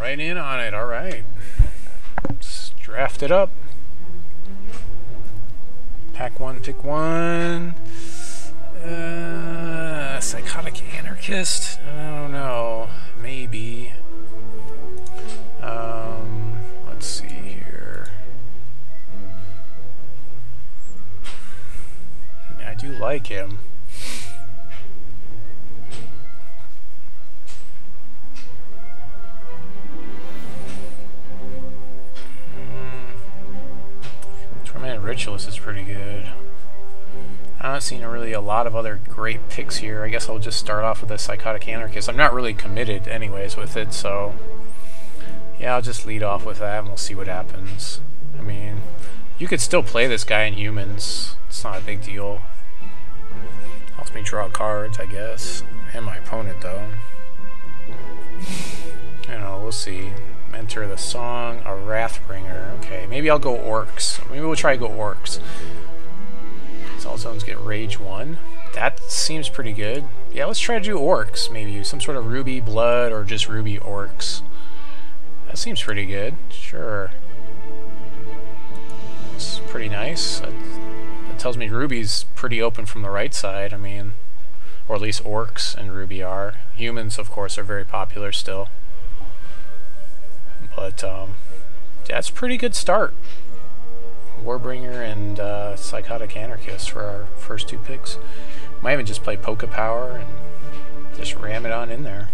right in on it. All right. Let's draft it up. Pack one, pick one. Psychotic Anarchist? I don't know. Maybe. Let's see here. I mean, I do like him. Tormented Ritualist is pretty good. I'm not seeing really a lot of other great picks here. I guess I'll just start off with a Psychotic Anarchist. I'm not really committed anyways with it, so... yeah, I'll just lead off with that and we'll see what happens. I mean, you could still play this guy in humans. It's not a big deal. Helps me draw cards, I guess. And my opponent, though. You know, we'll see. Mentor the Song, a Wrathbringer. Okay, maybe I'll go Orcs. Maybe we'll try to go Orcs. All zones get Rage 1. That seems pretty good. Yeah, let's try to do Orcs, maybe. Some sort of Ruby Blood or just Ruby Orcs. That seems pretty good. Sure. It's pretty nice. That tells me Ruby's pretty open from the right side, I mean. Or at least Orcs and Ruby are. Humans, of course, are very popular still. But, that's a pretty good start. Warbringer and Psychotic Anarchist for our first two picks. Might even just play Polka Power and just ram it on in there.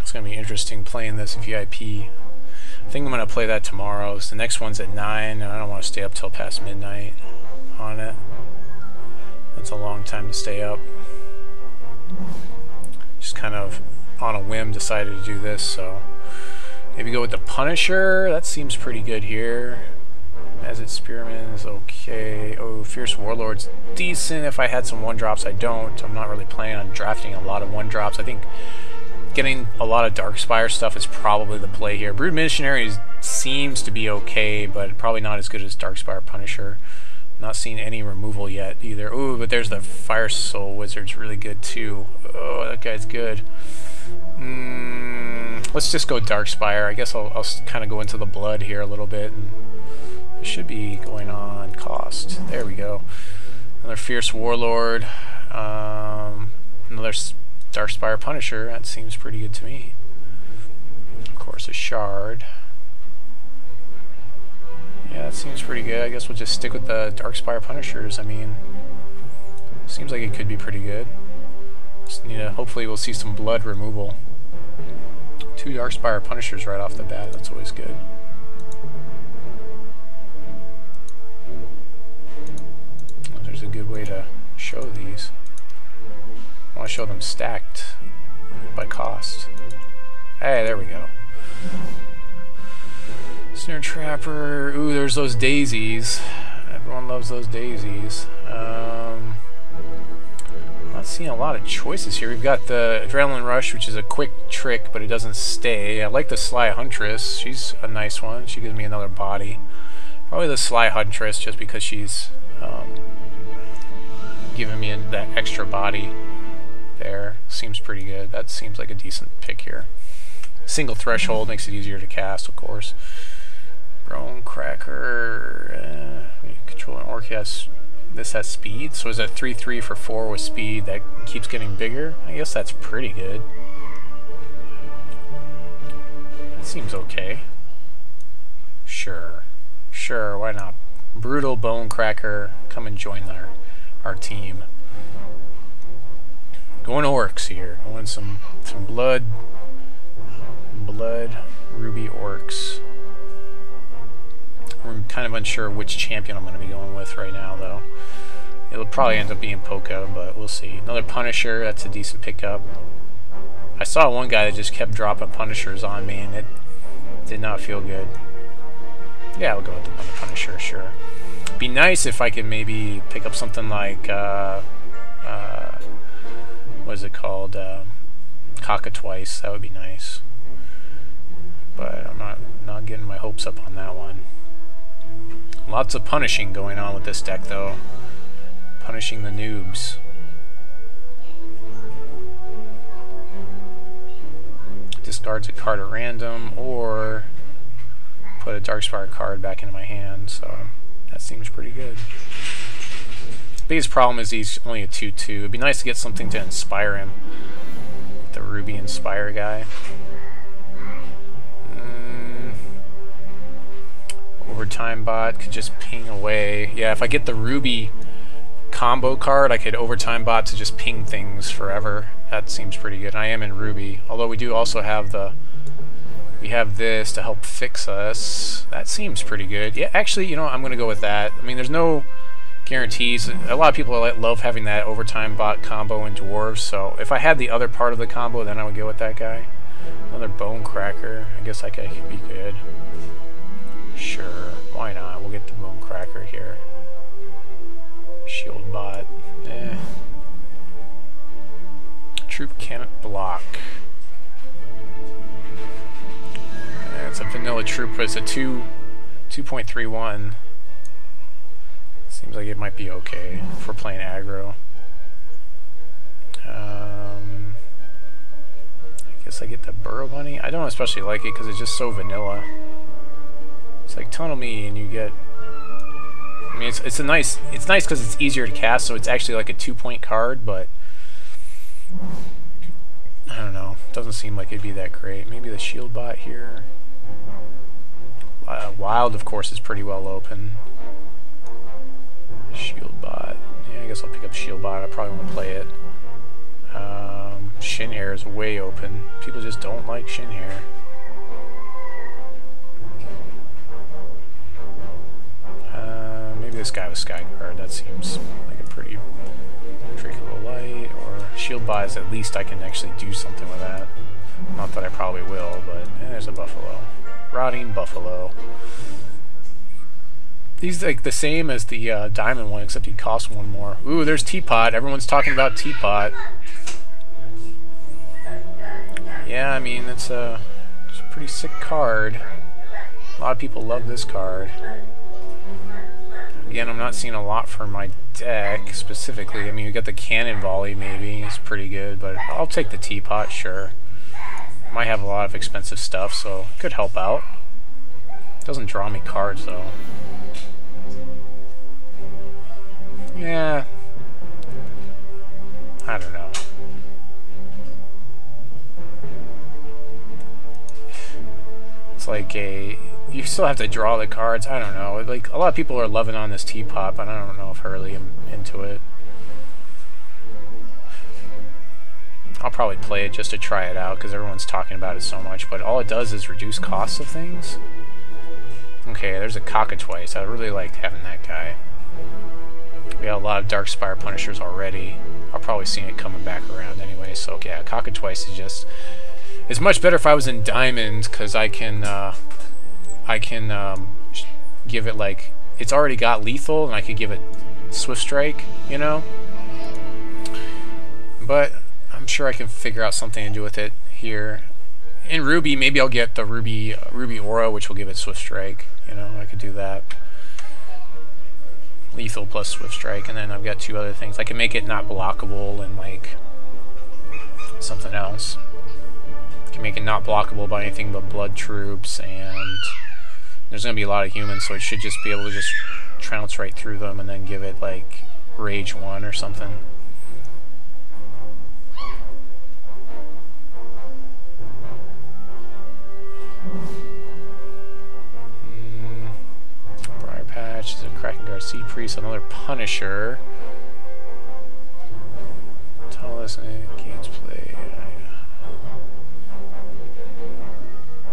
It's going to be interesting playing this VIP. I think I'm going to play that tomorrow. The next one's at 9 and I don't want to stay up till past midnight on it. That's a long time to stay up. Just kind of on a whim decided to do this, so... maybe go with the Punisher. That seems pretty good here. Mazet Spearman is okay. Oh, Fierce Warlord's decent. If I had some 1-drops, I don't. I'm not really planning on drafting a lot of 1-drops. I think getting a lot of Dark Spire stuff is probably the play here. Brood Missionary seems to be okay, but probably not as good as Dark Spire Punisher. Not seen any removal yet either. Ooh, but there's the Fire Soul Wizard's really good too. Oh, that guy's good. Let's just go Dark Spire. I guess I'll kind of go into the blood here a little bit. And it should be going on cost. There we go. Another Fierce Warlord. Another Dark Spire Punisher. That seems pretty good to me. Of course, a Shard. Yeah, that seems pretty good. I guess we'll just stick with the Dark Spire Punishers. I mean, seems like it could be pretty good. Just need to, hopefully we'll see some blood removal. 2 Dark Spire Punishers right off the bat, that's always good. There's a good way to show these. I want to show them stacked by cost. Hey, there we go. Snare Trapper. Ooh, there's those daisies. Everyone loves those daisies. Not seeing a lot of choices here. We've got the Adrenaline Rush, which is a quick trick, but it doesn't stay. I like the Sly Huntress. She's a nice one. She gives me another body. Probably the Sly Huntress, just because she's giving me that extra body there. Seems pretty good. That seems like a decent pick here. Single Threshold makes it easier to cast, of course. Bonecracker. Control an Orc. Yes. This has speed, so is that 3-3 for 4 with speed that keeps getting bigger? I guess that's pretty good. That seems okay. Sure. Sure, why not? Brutal Bonecracker, come and join our team. Going Orcs here. I want some blood. Blood Ruby Orcs. I'm kind of unsure which champion I'm going to be going with right now, though. It'll probably end up being Poco, but we'll see. Another Punisher, that's a decent pickup. I saw one guy that just kept dropping Punishers on me, and it did not feel good. Yeah, we'll go with the Punisher, sure. Be nice if I could maybe pick up something like, what is it called? Cockatwice, that would be nice. But I'm not getting my hopes up on that one. Lots of punishing going on with this deck, though. Punishing the noobs. discards a card at random or put a Dark Spire card back into my hand, so that seems pretty good. Biggest problem is he's only a 2/2. It'd be nice to get something to inspire him. The Ruby Inspire guy. Overtime bot could just ping away. Yeah, if I get the Ruby combo card, I could Overtime bot to just ping things forever. That seems pretty good. And I am in Ruby, although we do also have the... We have this to help fix us. That seems pretty good. Yeah, actually, you know, I'm going to go with that. I mean, there's no guarantees. A lot of people love having that Overtime bot combo in Dwarves, so if I had the other part of the combo, then I would go with that guy. Another Bonecracker. I guess that guy could be good. Sure, why not? We'll get the Bonecracker here. Shield bot. Eh. Troop cannot block. It's a vanilla troop, but it's a 2.31. Seems like it might be okay if we're playing aggro. I guess I get the Burrow Bunny. I don't especially like it because it's just so vanilla. It's like tunnel me, and you get. I mean, it's nice because it's easier to cast, so it's actually like a 2-point card, but. I don't know. Doesn't seem like it'd be that great. Maybe the shield bot here. Wild, of course, is pretty well open. Shield bot. Yeah, I guess I'll pick up shield bot. I probably won't play it. Shinhair is way open. People just don't like Shinhair. Maybe this guy with Skyguard. That seems like a pretty trickable light. Or shield bot is at least I can actually do something with that. Not that I probably will, but there's a buffalo. Rotting buffalo. He's like the same as the diamond one, except he costs one more. Ooh, there's Teapot. Everyone's talking about Teapot. Yeah, I mean, it's a pretty sick card. A lot of people love this card. Again, I'm not seeing a lot for my deck, specifically. I mean, we got the Cannon Volley, maybe. It's pretty good, but I'll take the Teapot, sure. Might have a lot of expensive stuff, so it could help out. Doesn't draw me cards, though. Yeah. I don't know. It's like a... You still have to draw the cards. I don't know. Like, a lot of people are loving on this Teapot, but I don't know if Hurley am into it. I'll probably play it just to try it out because everyone's talking about it so much, but all it does is reduce costs of things. Okay, there's a Cockatwice. I really liked having that guy. We got a lot of Dark Spire Punishers already. I'll probably see it coming back around anyway, so yeah, Cockatwice is just... It's much better if I was in Diamond because I can give it, like... It's already got lethal, and I could give it Swift Strike, you know? But... I'm sure I can figure out something to do with it here. In Ruby, maybe I'll get the Ruby Aura, which will give it Swift Strike. You know, I could do that. Lethal plus Swift Strike, and then I've got two other things. I can make it not blockable and, like, something else. I can make it not blockable by anything but blood troops, and there's going to be a lot of humans, so it should just be able to just trounce right through them and then give it, like, Rage 1 or something. Briar Patch, there's a Kraken Guard Sea Priest, another Punisher. Tallest games play.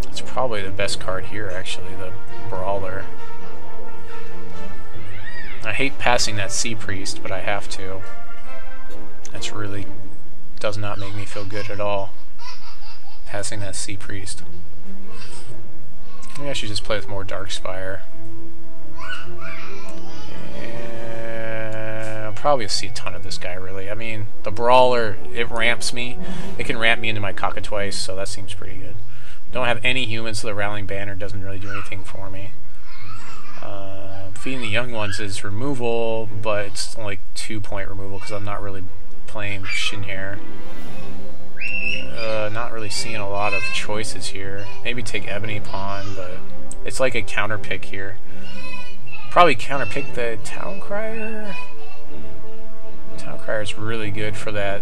It's probably the best card here, actually, the Brawler. I hate passing that Sea Priest, but I have to. That's really does not make me feel good at all. Passing that Sea Priest. Maybe I should just play with more Dark Spire. Yeah, I'll probably see a ton of this guy, really. I mean, the Brawler, it ramps me. It can ramp me into my Cockatwice, so that seems pretty good. Don't have any humans, so the Rowling Banner doesn't really do anything for me. Feeding the Young Ones is removal, but it's only 2-point removal because I'm not really playing Shinhair. not really seeing a lot of choices here. Maybe take Ebony Pawn, but it's like a counter pick here. Probably counter pick the Town Crier. Town Crier is really good for that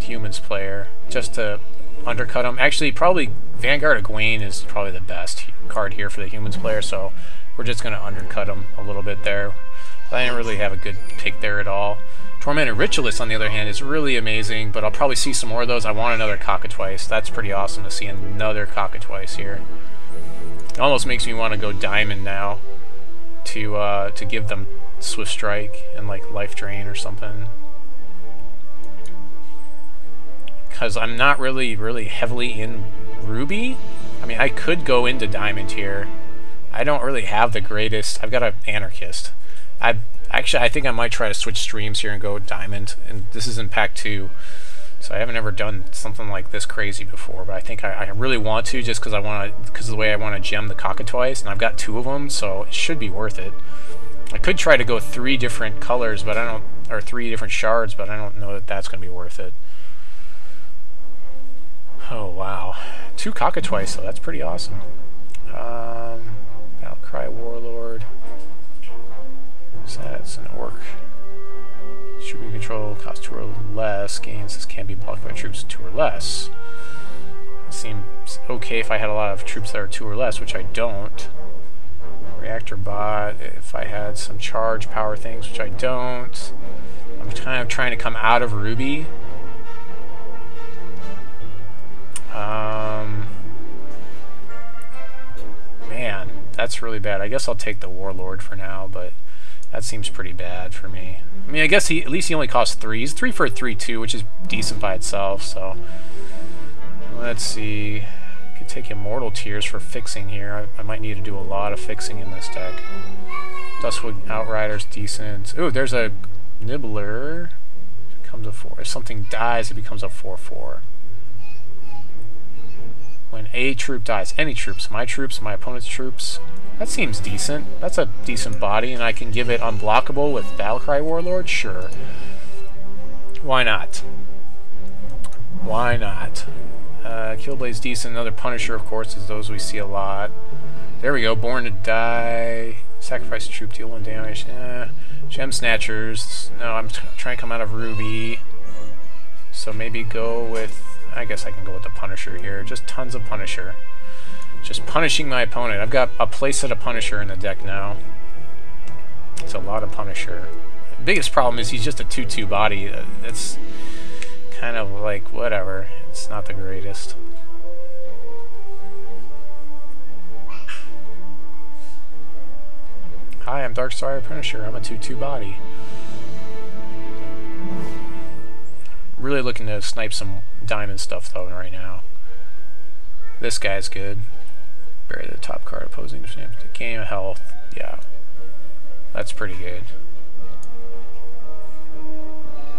humans player, just to undercut him. Actually, probably Vanguard of Gwaine is probably the best card here for the humans player, so we're just going to undercut him a little bit there. I didn't really have a good pick there at all. Tormented Ritualist, on the other hand, is really amazing, but I'll probably see some more of those. I want another Cockatwice. That's pretty awesome to see another Cockatwice here. It almost makes me want to go Diamond now to give them Swift Strike and like Life Drain or something. Because I'm not really heavily in Ruby. I mean, I could go into Diamond here. I don't really have the greatest... I've got an Anarchist. I think I might try to switch streams here and go Diamond. And this is in Pack 2, so I haven't ever done something like this crazy before. But I think I really want to, just because I want to, because of the way I want to gem the Cockatwice, and I've got two of them, so it should be worth it. I could try to go three different colors, but I don't, or three different shards, but I don't know that that's going to be worth it. Oh wow, two Cockatwice, so that's pretty awesome. Battlecry Warlord. That's an orc. Troop you control costs 2 or less. Gains this can be blocked by troops 2 or less. It seems okay if I had a lot of troops that are 2 or less, which I don't. Reactor bot, if I had some charge power things, which I don't. I'm kind of trying to come out of Ruby. Man, that's really bad. I guess I'll take the Warlord for now, but that seems pretty bad for me. I mean, I guess he, at least he only costs 3. He's 3 for a 3/2, which is decent by itself, so... Let's see... I could take Immortal Tears for fixing here. I might need to do a lot of fixing in this deck. Dustwood Outrider's decent. Ooh, there's a Nibbler. It becomes a 4. If something dies, it becomes a 4/4. When a troop dies, any troops, my opponent's troops... That seems decent. That's a decent body, and I can give it unblockable with Battlecry Warlord? Sure. Why not? Why not? Killblade's decent. Another Punisher, of course, is those we see a lot. There we go. Born to Die. Sacrifice a troop, deal 1 damage. Gem Snatchers. No, I'm trying to come out of Ruby. So maybe go with... I guess I can go with the Punisher here. Just tons of Punisher. Just punishing my opponent. I've got a playset of Punisher in the deck now. It's a lot of Punisher. The biggest problem is he's just a 2/2 body. That's kind of like whatever. It's not the greatest. Hi, I'm Dark Spire Punisher. I'm a 2/2 body. Really looking to snipe some diamond stuff though right now. This guy's good. Bury the top card opposing to gain health. Yeah. That's pretty good.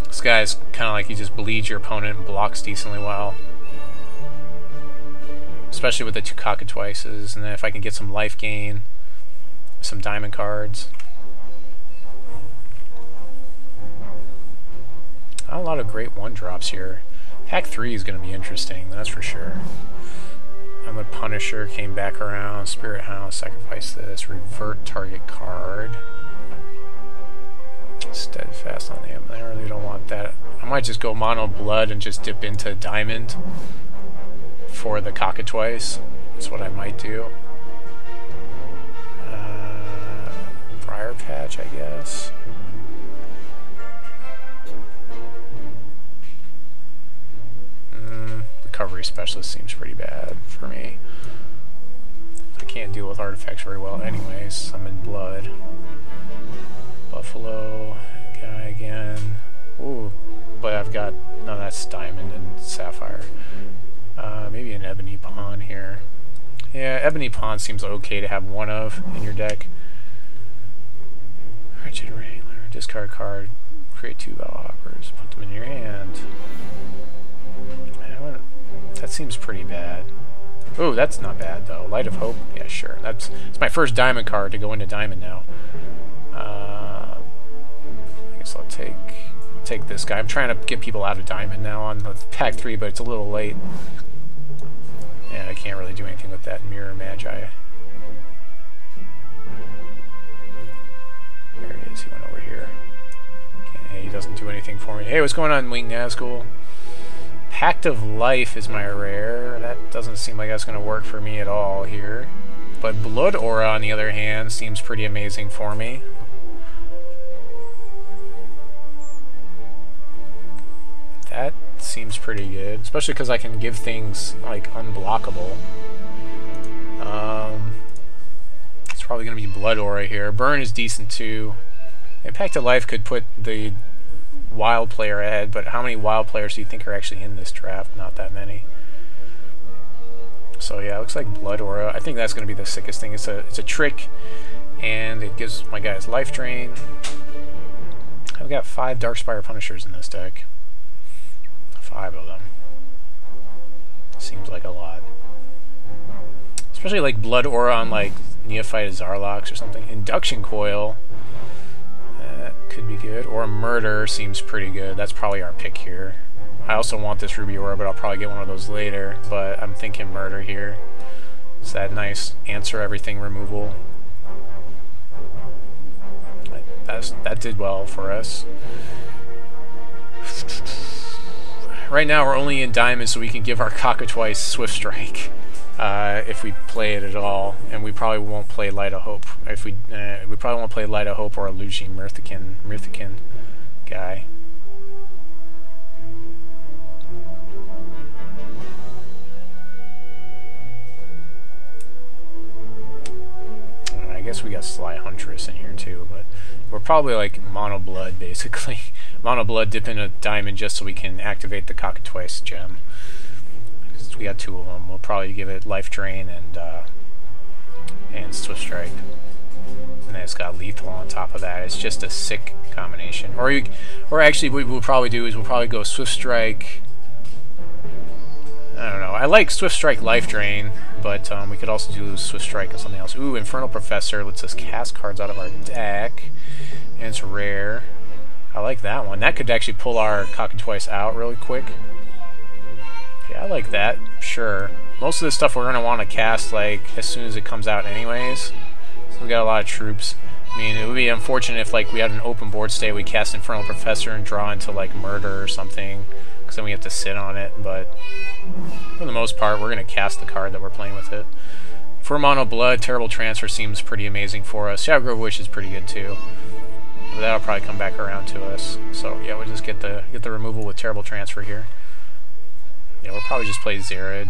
This guy's kind of like he just bleeds your opponent and blocks decently well. Especially with the two Cockatwices. And then if I can get some life gain, some diamond cards. Not a lot of great 1-drops here. Pack 3 is going to be interesting, that's for sure. I'm a Punisher, came back around, Spirit Hound, sacrifice this, revert target card. Steadfast on him, I really don't want that. I might just go Mono Blood and just dip into Diamond for the Cockatwice. That's what I might do. Briar Patch, I guess. Recovery Specialist seems pretty bad for me. I can't deal with artifacts very well anyways. I'm in Blood. Buffalo guy again. Ooh, but I've got... No, that's Diamond and Sapphire. Maybe an Ebony Pawn here. Yeah, Ebony Pawn seems okay to have one of in your deck. Wretched Wrangler. Discard card. Create 2 battle hoppers. Put them in your hand. That seems pretty bad. Oh, that's not bad though. Light of Hope, yeah, sure. It's my first diamond card to go into diamond now. I guess I'll take take this guy. I'm trying to get people out of diamond now on the pack 3, but it's a little late. And I can't really do anything with that mirror magi. There he is, he went over here. Okay, he doesn't do anything for me. Hey, what's going on, Wing Nazgul? Pact of Life is my rare. That doesn't seem like that's going to work for me at all here. But Blood Aura, on the other hand, seems pretty amazing for me. That seems pretty good, especially because I can give things, like, unblockable. It's probably going to be Blood Aura here. Burn is decent, too. Impact of Life could put the wild player ahead, but how many wild players do you think are actually in this draft? Not that many. So yeah, it looks like Blood Aura. I think that's going to be the sickest thing. It's a trick, and it gives my guys life drain. I've got 5 Dark Spire Punishers in this deck. 5 of them. Seems like a lot. Especially like Blood Aura on like Neophyte of Xarlox or something. Induction Coil. That could be good. Or Murder seems pretty good. That's probably our pick here. I also want this Ruby Aura, but I'll probably get one of those later. But I'm thinking Murder here. It's that nice answer everything removal. That did well for us. Right now we're only in diamond, so we can give our Cockatwice Swift Strike if we play it at all, and we probably won't play Light of Hope. If we probably won't play Light of Hope or a Lugian Murthican guy. I guess we got Sly Huntress in here too, but we're probably like mono blood basically. Mono blood dip into diamond just so we can activate the Cockatwice gem. We got 2 of them. We'll probably give it life drain and swift strike, and then it's got lethal on top of that. It's just a sick combination. Or actually, what we'll probably do is we'll probably go swift strike. I don't know. I like Swift Strike Life Drain, but we could also do Swift Strike and something else. Ooh, Infernal Professor lets us cast cards out of our deck, and it's rare. I like that one. That could actually pull our Cockatwice out really quick. Yeah, I like that. Sure. Most of this stuff we're going to want to cast like as soon as it comes out anyways. So we got a lot of troops. I mean, it would be unfortunate if like we had an open board state, we cast Infernal Professor and draw into like Murder or something, because then we have to sit on it, but for the most part, we're going to cast the card that we're playing with it. For Mono Blood, Terrible Transfer seems pretty amazing for us. Shadow Grove Wish is pretty good too. But that'll probably come back around to us. So yeah, we'll just get the removal with Terrible Transfer here. Yeah, we'll probably just play Zared.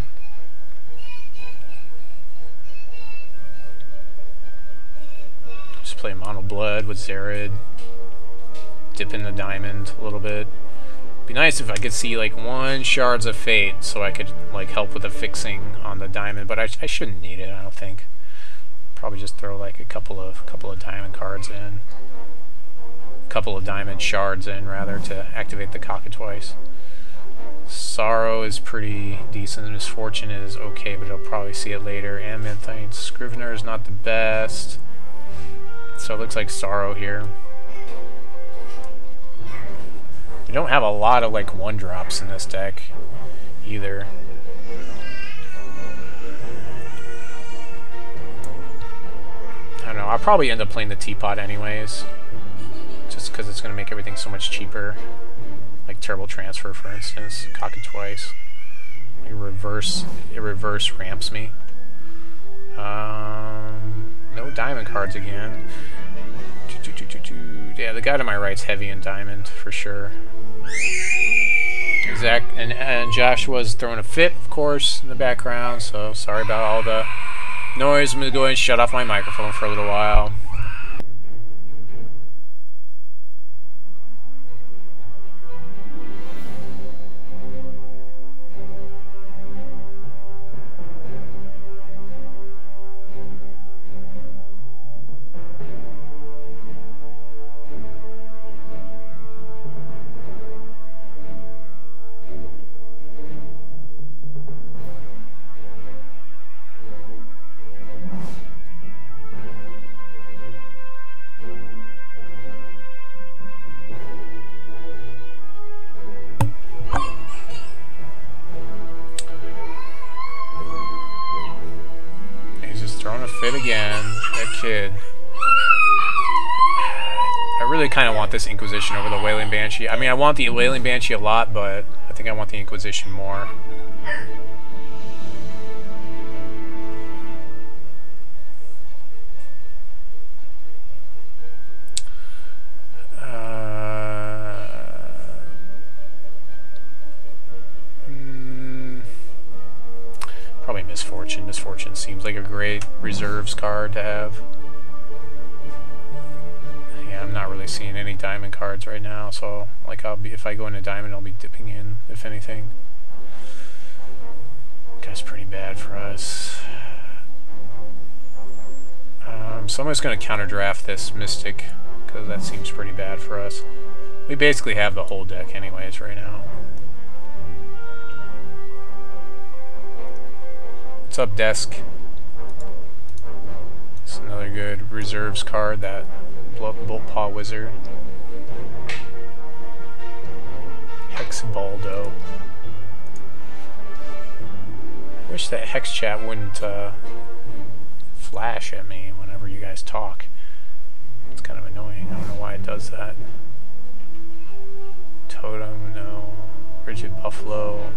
Just play Mono Blood with Zared. Dip in the diamond a little bit. Be nice if I could see like 1 Shards of Fate so I could like help with the fixing on the diamond, but I shouldn't need it, I don't think. Probably just throw like a couple of diamond cards in. A couple of diamond shards in rather to activate the Cockatwice. Sorrow is pretty decent. Misfortune is okay, but I'll probably see it later. Amanthite Scrivener is not the best. So it looks like Sorrow here. We don't have a lot of like 1-drops in this deck either. I don't know, I'll probably end up playing the Teapot anyways, just because it's going to make everything so much cheaper. Like Terrible Transfer, for instance, Cockatwice. It reverse ramps me. No diamond cards again. Yeah, the guy to my right's heavy in diamond, for sure. Exact, and Joshua's throwing a fit, of course, in the background, so sorry about all the noise. I'm going to go ahead and shut off my microphone for a little while. really kind of want this Inquisition over the Wailing Banshee. I mean, I want the Wailing Banshee a lot, but I think I want the Inquisition more. Probably Misfortune. Misfortune seems like a great reserves card to have. Yeah, I'm not really seeing any diamond cards right now, so like I'll be, if I go into diamond, I'll be dipping in, if anything. That's pretty bad for us. So I'm just going to counter draft this Mystic, because that seems pretty bad for us. We basically have the whole deck anyways right now. What's up, Desk? It's another good reserves card, that Bolt Paw Wizard. Hexbaldo. I wish that Hex Chat wouldn't flash at me whenever you guys talk. It's kind of annoying. I don't know why it does that. Totem, no. Rigid Buffalo.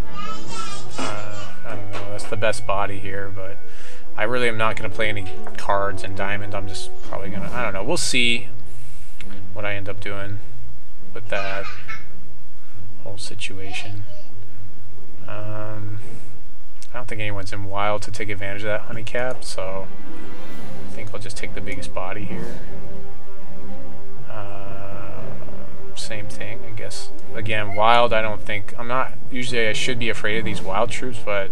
I don't know, that's the best body here, but I really am not going to play any cards in diamond. I'm just probably going to, I don't know, we'll see what I end up doing with that whole situation. I don't think anyone's in wild to take advantage of that honeycap, so I think I'll just take the biggest body here. Same thing, I guess. Again, wild, I don't think... I'm not... Usually I should be afraid of these wild troops, but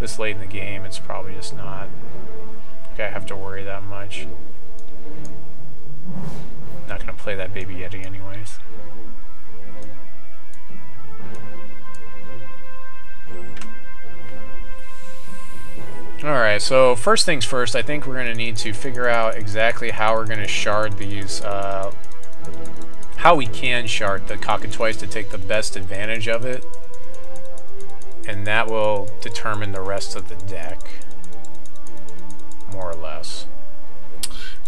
this late in the game, it's probably just not... I have to worry that much. Not going to play that Baby Yeti anyways. Alright, so first things first, I think we're going to need to figure out exactly how we're going to shard these... how we can shard the Cockatwice to take the best advantage of it, and that will determine the rest of the deck, more or less.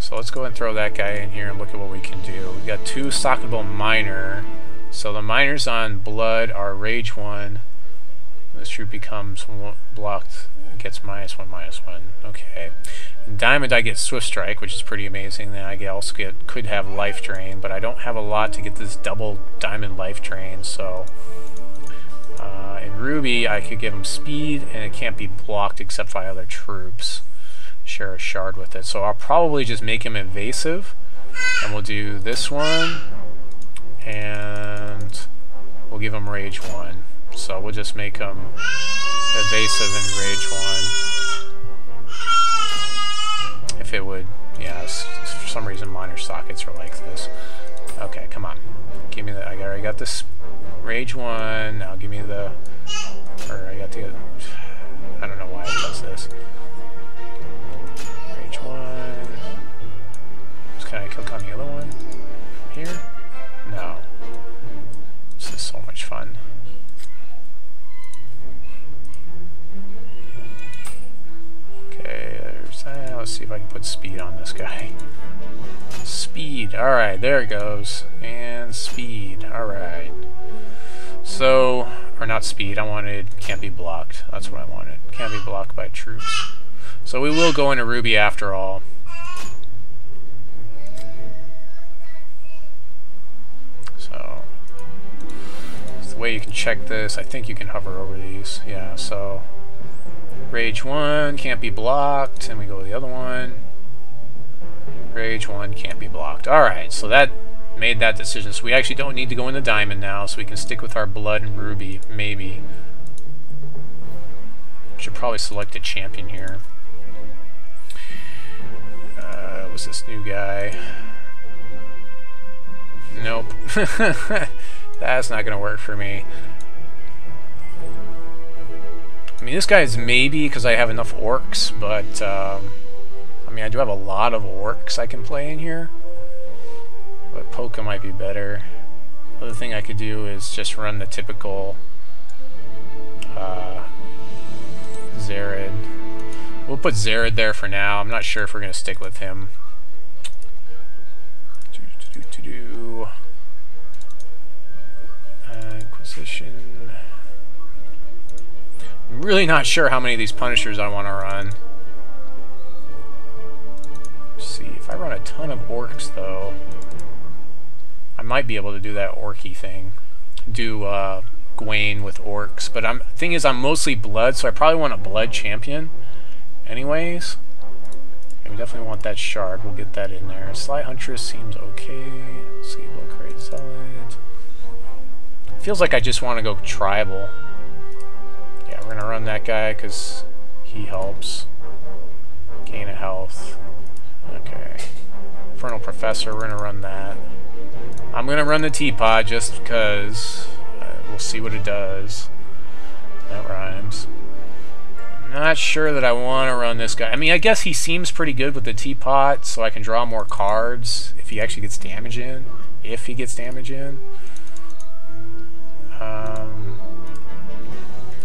So let's go ahead and throw that guy in here and look at what we can do. We've got two Socketable Miner, so the Miners on Blood are Rage 1. This troop becomes blocked, gets -1/-1. Okay. In Diamond, I get Swift Strike, which is pretty amazing. Then I also get, could have Life Drain, but I don't have a lot to get this double Diamond Life Drain, so... in Ruby, I could give him Speed, and it can't be blocked except by other troops. Share a shard with it. So I'll probably just make him Evasive, and we'll do this one, and we'll give him Rage 1. So we'll just make him Evasive and Rage 1. If it would, yeah, for some reason minor sockets are like this. Okay, come on. Give me the, I already got this Rage 1, now give me the, or I got the, I don't know why it does this. Rage 1. Just can I click on the other one? Here? No. This is so much fun. Okay, there's that. Let's see if I can put Speed on this guy. Speed. Alright, there it goes. And Speed. Alright. So, or not Speed. I wanted Can't Be Blocked. That's what I wanted. Can't Be Blocked by Troops. So we will go into Ruby after all. So, that's the way you can check this. I think you can hover over these. Yeah, so... Rage 1, can't be blocked, and we go to the other one. Rage 1, can't be blocked. Alright, so that made that decision. So we actually don't need to go into Diamond now, so we can stick with our Blood and Ruby, maybe. Should probably select a champion here. What's this new guy? Nope. That's not going to work for me. I mean, this guy is maybe because I have enough orcs, but, I mean, I do have a lot of orcs I can play in here. But Poke might be better. The other thing I could do is just run the typical Zared. We'll put Zared there for now. I'm not sure if we're going to stick with him. Inquisition. I'm really not sure how many of these Punishers I want to run. Let's see, if I run a ton of Orcs, though, I might be able to do that Orky thing. Do Gwaine with Orcs, but I'm thing is I'm mostly Blood, so I probably want a Blood champion. Anyways, and we definitely want that Shard. We'll get that in there. Sly Huntress seems okay. Let's see, we'll Crazed Zealot. Feels like I just want to go tribal. Yeah, we're gonna run that guy because he helps. Gain a health. Okay. Infernal Professor, we're gonna run that. I'm gonna run the Teapot just because we'll see what it does. That rhymes. I'm not sure that I want to run this guy. I mean, I guess he seems pretty good with the Teapot, so I can draw more cards if he actually gets damage in. If he gets damage in.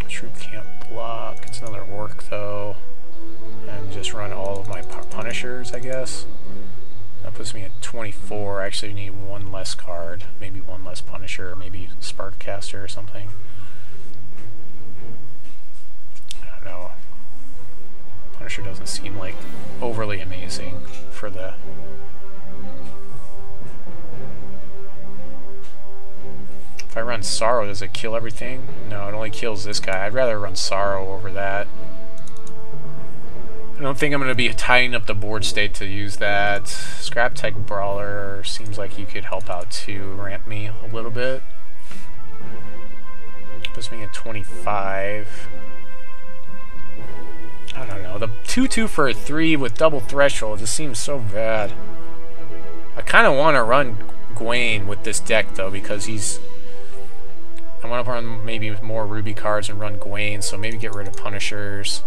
Troop can't block. It's another Orc, though. And just run all of my Punishers, I guess. That puts me at 24. I actually need one less card. Maybe one less Punisher. Maybe Sparkcaster or something. I don't know. Punisher doesn't seem, like, overly amazing for the... If I run Sorrow, does it kill everything? No, it only kills this guy. I'd rather run Sorrow over that. I don't think I'm going to be tying up the board state to use that. Scraptech Brawler seems like you could help out to ramp me a little bit. Puts me at 25. I don't know. The 2-2 for a 3 with double threshold just seems so bad. I kind of want to run Gwaine with this deck, though, because he's... I want to run maybe with more Ruby cards and run Gwaine, so maybe get rid of Punishers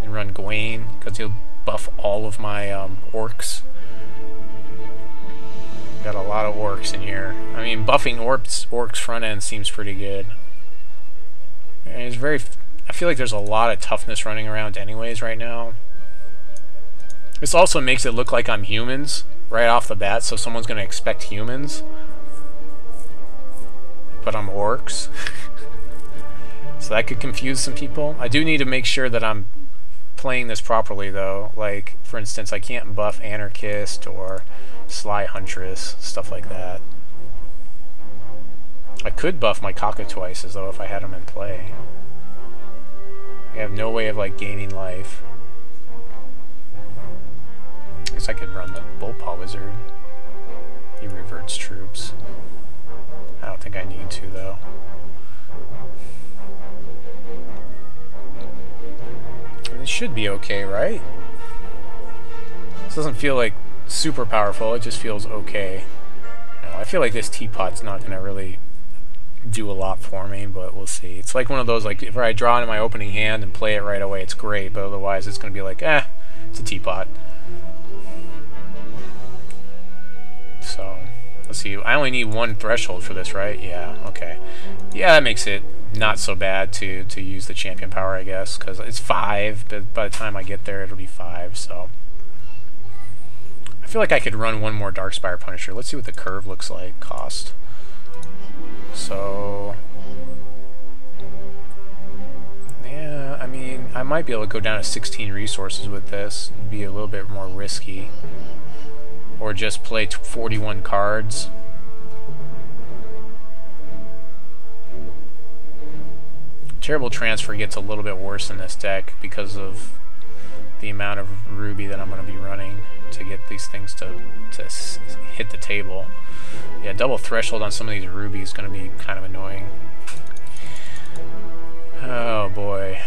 and run Gwaine, because he'll buff all of my Orcs. Got a lot of Orcs in here. I mean, buffing orcs front end seems pretty good. And it's very... I feel like there's a lot of toughness running around anyways right now. This also makes it look like I'm humans right off the bat, so someone's going to expect humans. But I'm Orcs. So that could confuse some people. I do need to make sure that I'm playing this properly, though. Like, for instance, I can't buff Anarchist or Sly Huntress, stuff like that. I could buff my Cockatwices, though, if I had them in play. I have no way of, like, gaining life. I guess I could run the Bolt Paw Wizard. He reverts troops. I don't think I need to, though. It should be okay, right? This doesn't feel like super powerful, it just feels okay. You know, I feel like this Teapot's not going to really do a lot for me, but we'll see. It's like one of those, like, if I draw into my opening hand and play it right away, it's great, but otherwise it's going to be like, eh, it's a Teapot. So... Let's see, I only need one threshold for this, right? Yeah, okay. Yeah, that makes it not so bad to use the champion power, I guess, because it's 5, but by the time I get there, it'll be 5, so... I feel like I could run one more Dark Spire Punisher. Let's see what the curve looks like, cost. So... Yeah, I mean, I might be able to go down to 16 resources with this. It'd be a little bit more risky. Or just play 41 cards. Terrible Transfer gets a little bit worse in this deck because of the amount of Ruby that I'm going to be running to get these things to hit the table. Yeah, double threshold on some of these Ruby is going to be kind of annoying. Oh boy.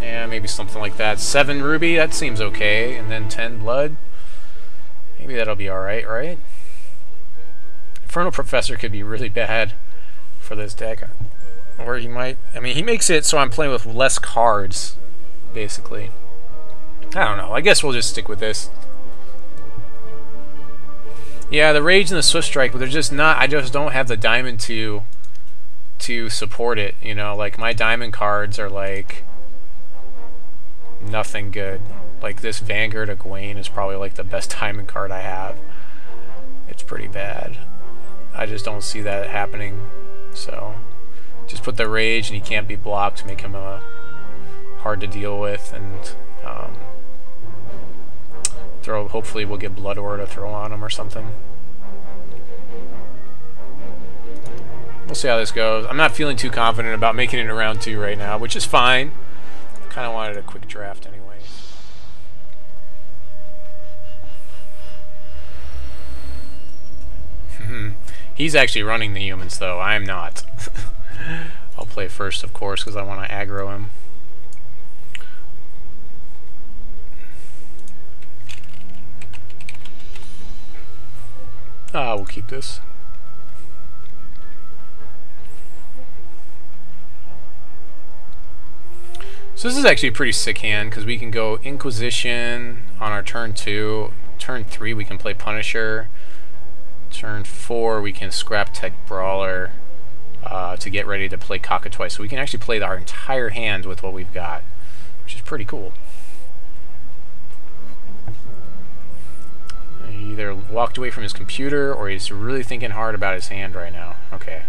Yeah, maybe something like that. 7 Ruby, that seems okay. And then 10 Blood. Maybe that'll be alright, right? Infernal Professor could be really bad for this deck. Or he might... I mean, he makes it so I'm playing with less cards, basically. I don't know. I guess we'll just stick with this. Yeah, the Rage and the Swift Strike, but they're just not... I just don't have the Diamond to to support it, you know, like my diamond cards are like nothing good. Like this Vanguard of Gwaine is probably like the best diamond card I have. It's pretty bad. I just don't see that happening. So just put the rage and he can't be blocked, make him hard to deal with, and throw, hopefully we'll get Blood Aura to throw on him or something. We'll see how this goes. I'm not feeling too confident about making it to round 2 right now, which is fine. Kind of wanted a quick draft anyway. He's actually running the humans, though. I'm not. I'll play first, of course, because I want to aggro him. Ah, we'll keep this. So this is actually a pretty sick hand, because we can go Inquisition on our turn 2. Turn 3 we can play Punisher. Turn 4 we can Scraptech Brawler to get ready to play Cockatwice. So we can actually play our entire hand with what we've got, which is pretty cool. He either walked away from his computer or he's really thinking hard about his hand right now. Okay.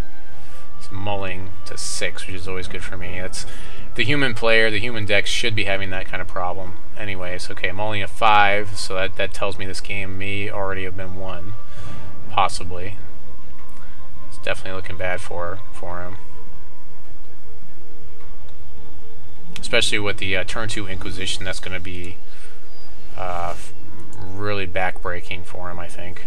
It's mulling to 6, which is always good for me. That's... the human player, the human deck should be having that kind of problem. Anyways, okay, I'm only a 5, so that tells me this game may already have been won. Possibly. It's definitely looking bad for him. Especially with the turn 2 Inquisition, that's going to be really backbreaking for him, I think.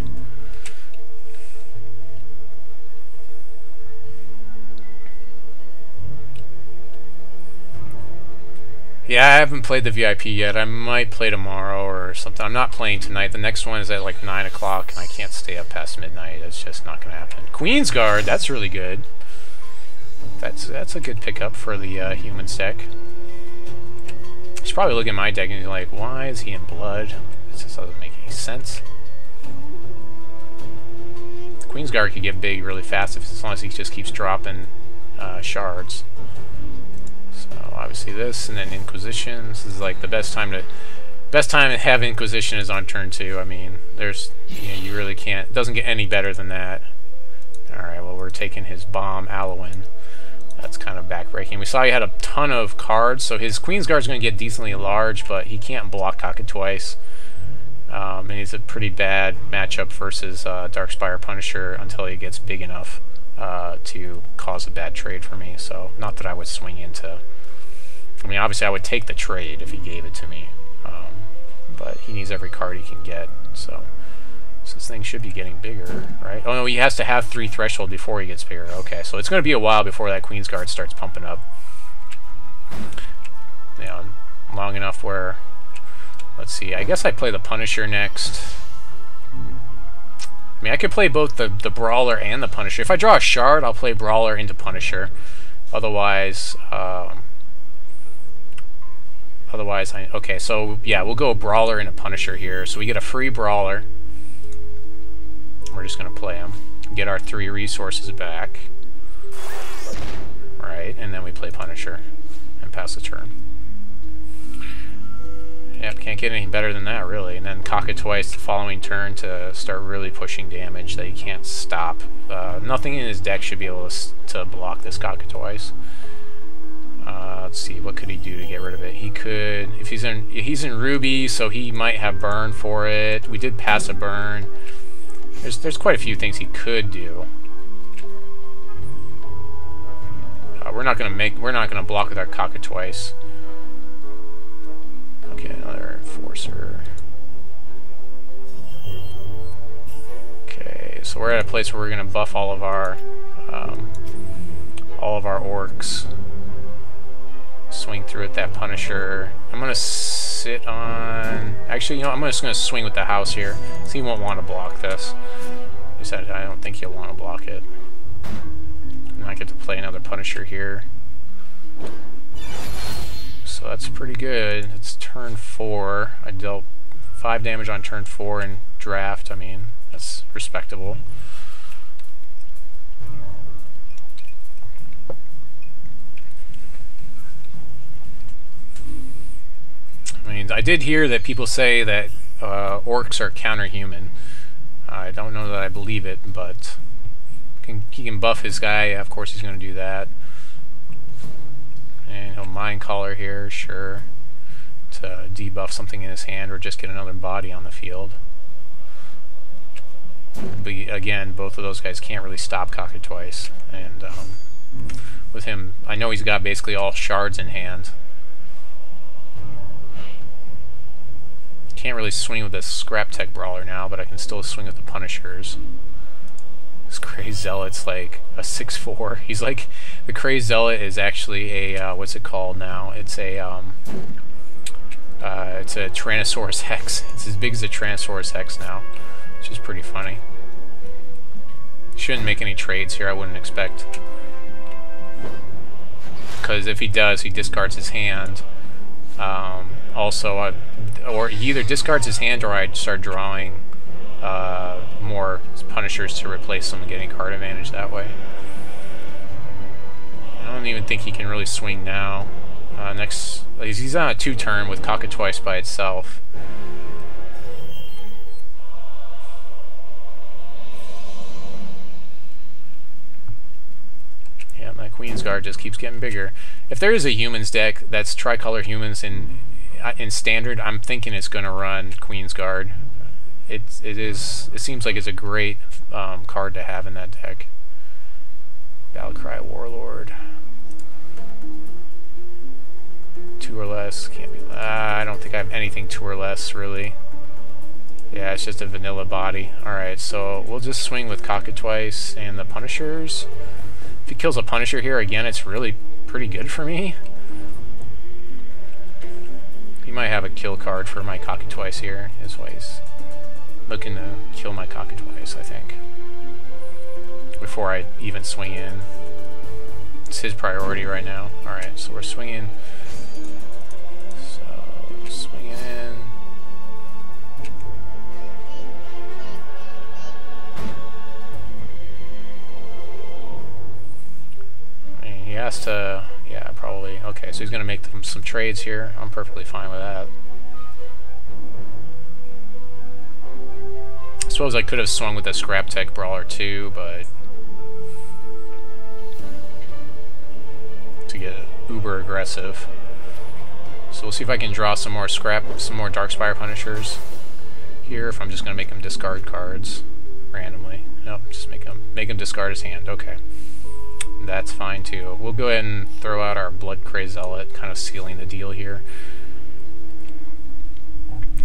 Yeah, I haven't played the VIP yet. I might play tomorrow or something. I'm not playing tonight. The next one is at like 9 o'clock, and I can't stay up past midnight. It's just not going to happen. Queen's Guard, that's really good. That's a good pickup for the human deck. He's probably looking at my deck and he's like, why is he in blood? This just doesn't make any sense. Queen's Guard could get big really fast as long as he just keeps dropping shards. Obviously this, and then Inquisition. This is like the best time to have Inquisition is on turn 2. I mean, there's, you know, you really can't. It doesn't get any better than that. All right, well, we're taking his bomb Alowin. That's kind of backbreaking. We saw he had a ton of cards, so his Queen's Guard's going to get decently large, but he can't block Cockatwice. And he's a pretty bad matchup versus Dark Spire Punisher until he gets big enough to cause a bad trade for me. So not that I would swing into. I mean, obviously I would take the trade if he gave it to me, but he needs every card he can get, so this thing should be getting bigger, right? Oh no, he has to have 3 threshold before he gets bigger. Okay, so it's going to be a while before that Queen's Guard starts pumping up. You know, long enough where, let's see, I guess I play the Punisher next. I mean, I could play both the Brawler and the Punisher. If I draw a shard, I'll play Brawler into Punisher. Otherwise, okay, so yeah, we'll go a Brawler and a Punisher here. So we get a free Brawler. We're just going to play him. Get our 3 resources back. Right, and then we play Punisher and pass the turn. Yep, can't get any better than that, really. And then Cockatwice the following turn to start really pushing damage that he can't stop. Nothing in his deck should be able to block this Cockatwice. Let's see, what could he do to get rid of it? He could, if he's in Ruby, so he might have burn for it. We did pass a burn. There's quite a few things he could do. We're not gonna block with our Cockatwice. Okay, another Enforcer. Okay, so we're at a place where we're gonna buff all of our orcs. Swing through at that Punisher. I'm gonna sit on. Actually, you know, I'm just gonna swing with the house here. So he won't want to block this. At least I don't think he'll want to block it. And I get to play another Punisher here. So that's pretty good. It's turn 4. I dealt 5 damage on turn 4 in draft. I mean, that's respectable. did hear that people say that orcs are counter-human. I don't know that I believe it, but he can buff his guy. Of course he's going to do that. And he'll Mind Caller here, sure, to debuff something in his hand or just get another body on the field. But again, both of those guys can't really stop Cockatwice. And with him, I know he's got basically all shards in hand. Can't really swing with the Scraptech Brawler now, but I can still swing with the Punishers. This Crazed Zealot's like a 6-4. He's like, the Crazed Zealot is actually a what's it called now? It's a Tyrannosaurus Hex. It's as big as a Tyrannosaurus Hex now, which is pretty funny. Shouldn't make any trades here, I wouldn't expect, because if he does, he discards his hand. Also, or he either discards his hand, or I start drawing more Punishers to replace them and getting card advantage that way. I don't even think he can really swing now. Next, he's on a 2-turn with Cockatwice by itself. Yeah, my Queen's Guard just keeps getting bigger. If there is a humans deck that's tricolor humans in standard, I'm thinking it's going to run Queen's Guard. It seems like it's a great card to have in that deck. Battlecry Warlord. 2 or less, can't be. I don't think I have anything 2 or less really. Yeah, it's just a vanilla body. Alright, so we'll just swing with Cockatwice and the Punishers. If he kills a Punisher here again, it's really pretty good for me. He might have a kill card for my Cockatwice here. That's why he's looking to kill my Cockatwice, I think, before I even swing in. It's his priority right now. Alright, so we're swinging. So, swinging in. I mean, he has to, yeah, probably. Okay, so he's going to make some trades here. I'm perfectly fine with that. I suppose I could have swung with a Scraptech Brawler too, but to get uber aggressive. So we'll see if I can draw some more Dark Spire Punishers here. If I'm just going to make him discard cards randomly, nope, just make him discard his hand. Okay, that's fine too. We'll go ahead and throw out our Blood Crazed Zealot, kind of sealing the deal here.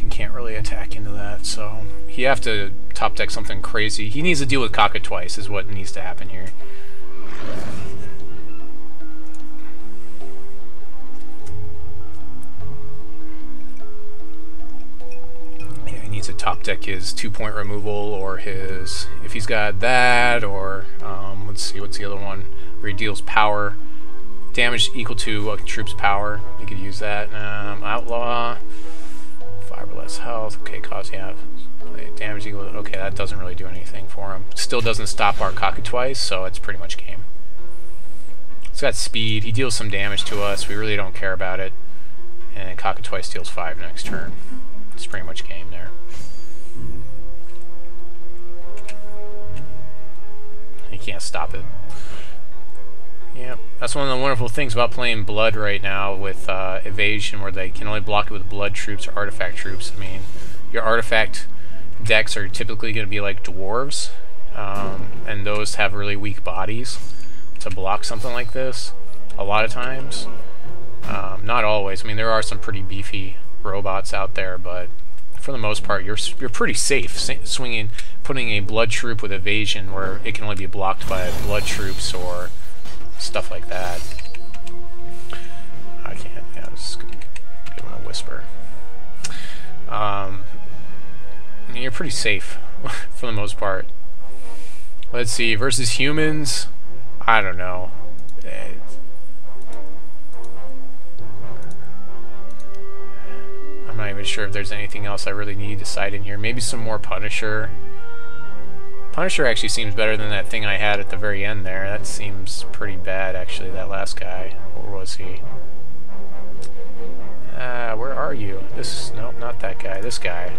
He can't really attack into that, so he have to top deck something crazy. He needs to deal with Cockatwice is what needs to happen here. Yeah, he needs to top deck his 2-point removal, or his, if he's got that, or let's see, what's the other one where he deals power damage equal to a troop's power. He could use that. Outlaw. 5 or less health. Okay, cause, yeah, damage equal. Okay, that doesn't really do anything for him. Still doesn't stop our Cockatwice, so it's pretty much game. It's got speed. He deals some damage to us. We really don't care about it. And Cockatwice deals 5 next turn. It's pretty much game there. He can't stop it. Yeah, that's one of the wonderful things about playing Blood right now with Evasion, where they can only block it with Blood troops or Artifact troops. I mean, your Artifact decks are typically going to be like Dwarves, and those have really weak bodies to block something like this a lot of times. Not always. I mean, there are some pretty beefy robots out there, but for the most part, you're pretty safe swinging, putting a Blood troop with Evasion where it can only be blocked by Blood troops or stuff like that. I can't, yeah, I was giving a whisper. I mean, you're pretty safe for the most part. Let's see, versus humans, I don't know. I'm not even sure if there's anything else I really need to cite in here. Maybe some more Punisher. Punisher actually seems better than that thing I had at the very end there. That seems pretty bad, actually, that last guy. Or was he? Where are you? This... Nope, not that guy. This guy.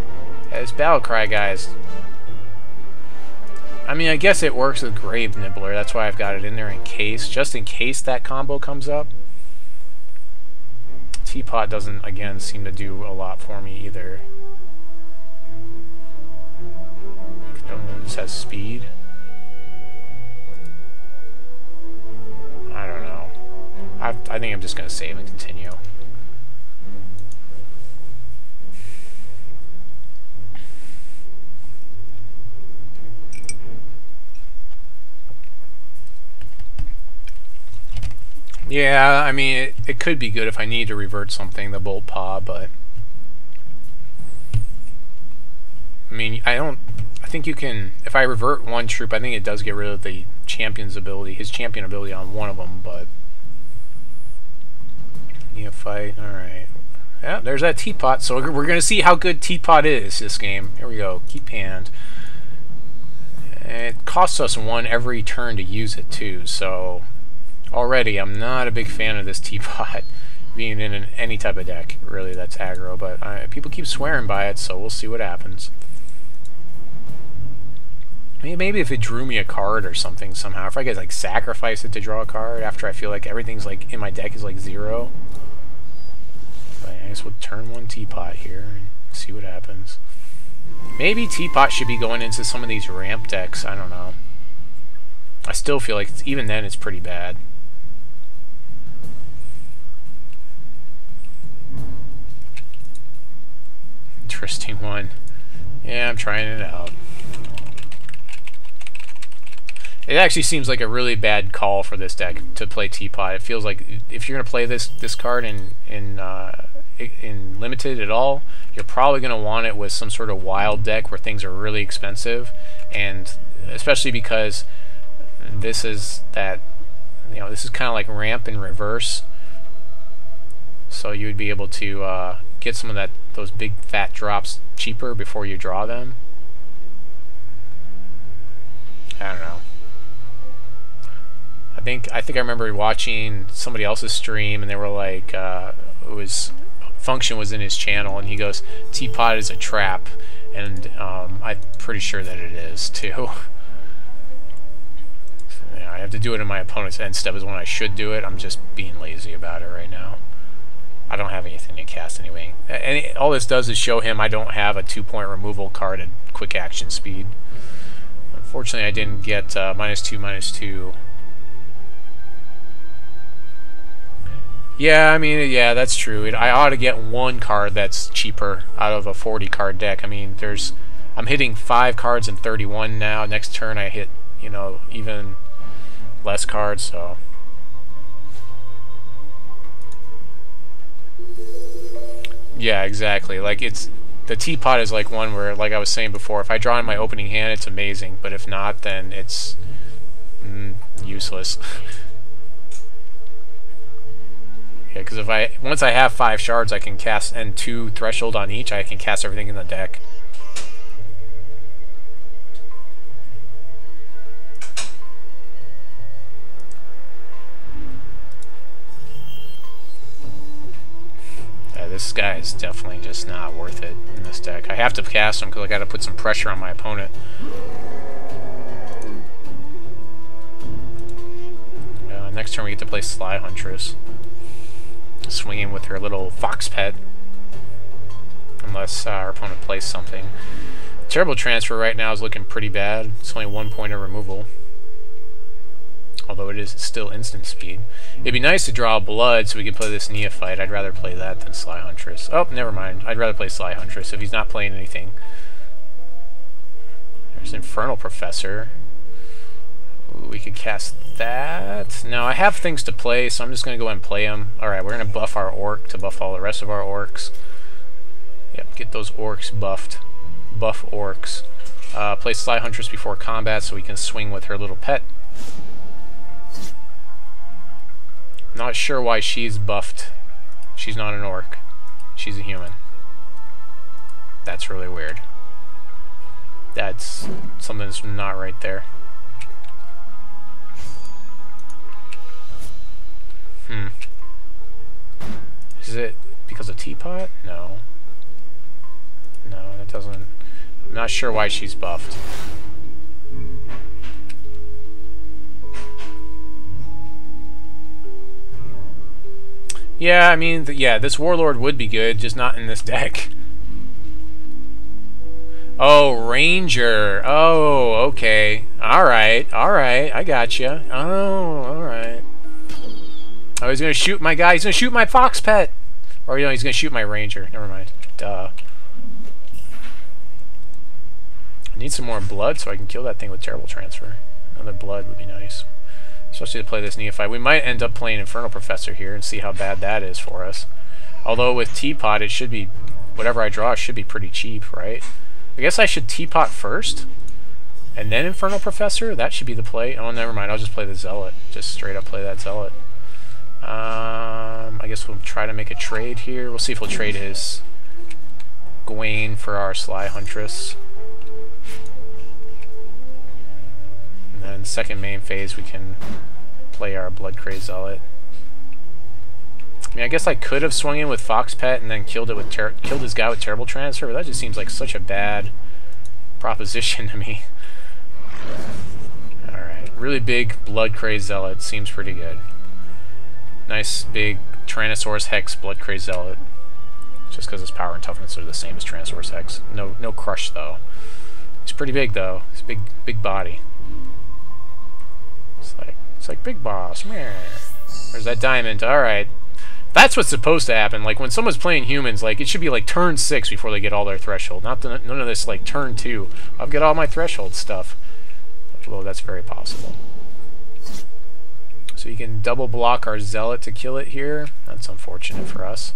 Yeah, this Battlecry guy's... I mean, I guess it works with Grave Nibbler. That's why I've got it in there in case. Just in case that combo comes up. Teapot doesn't, again, seem to do a lot for me either. I don't know if this has speed. I don't know. I think I'm just going to save and continue. Yeah, I mean, it could be good if I need to revert something, the Bolt Paw, but... I mean, I think you can... If I revert one troop, I think it does get rid of the champion's ability, his champion ability on one of them, but... Neophyte, alright. Yeah, there's that Teapot, so we're going to see how good Teapot is this game. Here we go, keep hand. It costs us one every turn to use it, too, so... Already, I'm not a big fan of this Teapot being in any type of deck. Really, that's aggro, but people keep swearing by it, so we'll see what happens. Maybe if it drew me a card or something somehow, if I could like sacrifice it to draw a card after I feel like everything's like in my deck is like zero. But I guess we'll turn one Teapot here and see what happens. Maybe Teapot should be going into some of these ramp decks. I don't know. I still feel like even then it's pretty bad. Interesting one. Yeah, I'm trying it out. It actually seems like a really bad call for this deck to play Teapot. It feels like if you're going to play this card in Limited at all, you're probably going to want it with some sort of wild deck where things are really expensive, and especially because this is that, you know, this is kind of like ramp in reverse. So you would be able to get some of those big fat drops cheaper before you draw them. I don't know. I think I remember watching somebody else's stream, and they were like, it was Function was in his channel, and he goes, "Teapot is a trap," and I'm pretty sure that it is too. Yeah, I have to do it in my opponent's end step is when I should do it. I'm just being lazy about it right now. I don't have anything to cast anyway. And all this does is show him I don't have a 2-point removal card at quick action speed. Unfortunately, I didn't get -2/-2. Yeah, I mean, yeah, that's true. I ought to get one card that's cheaper out of a 40-card deck. I mean, I'm hitting 5 cards and 31 now. Next turn, I hit, you know, even less cards, so... Yeah, exactly. Like, the Teapot is like one where, like I was saying before, if I draw in my opening hand, it's amazing, but if not, then it's useless. Yeah, because once I have 5 shards, I can cast, and 2 threshold on each, I can cast everything in the deck. This guy is definitely just not worth it in this deck. I have to cast him because I got to put some pressure on my opponent. Next turn we get to play Sly Huntress. Swinging with her little fox pet. Unless our opponent plays something. Terrible Transfer right now is looking pretty bad. It's only 1 point of removal. Although it's still instant speed. It'd be nice to draw Blood so we could play this Neophyte. I'd rather play that than Sly Huntress. Oh, never mind. I'd rather play Sly Huntress if he's not playing anything. There's Infernal Professor. Ooh, we could cast that. No, I have things to play, so I'm just going to go ahead and play them. Alright, we're going to buff our Orc to buff all the rest of our Orcs. Yep, get those Orcs buffed. Buff Orcs. Play Sly Huntress before combat so we can swing with her little pet. Not sure why she's buffed. She's not an orc. She's a human. That's really weird. That's something that's not right there. Is it because of Teapot? No. No, that doesn't... I'm not sure why she's buffed. Yeah, I mean, yeah, this Warlord would be good, just not in this deck. Oh, Ranger. Oh, okay. Alright, alright, I gotcha. Oh, alright. Oh, he's gonna shoot my guy. He's gonna shoot my fox pet! Or, you know, he's gonna shoot my Ranger. Never mind. Duh. I need some more blood so I can kill that thing with Terrible Transfer. Another blood would be nice. Especially to play this Neophyte. We might end up playing Infernal Professor here and see how bad that is for us. Although with Teapot, it should be... Whatever I draw should be pretty cheap, right? I guess I should Teapot first, and then Infernal Professor? That should be the play. Oh, never mind. I'll just play the Zealot. Just straight up play that Zealot. I guess we'll try to make a trade here. We'll see if we'll trade his Gwaine for our Sly Huntress. And then second main phase we can play our Blood Crazed Zealot. I mean, I guess I could have swung in with Fox Pet and then killed it with killed his guy with Terrible Transfer, but that just seems like such a bad proposition to me. Alright, really big Blood Crazed Zealot seems pretty good. Nice big Tyrannosaurus Hex Blood Crazed Zealot. Just because his power and toughness are the same as Tyrannosaurus Hex. No crush though. He's pretty big though. He's big body. It's like Big Boss. Where's that diamond? Alright. That's what's supposed to happen. Like when someone's playing humans, like it should be like turn 6 before they get all their threshold. Not the, none of this like turn 2. I've got all my threshold stuff. Although that's very possible. So you can double block our Zealot to kill it here. That's unfortunate for us.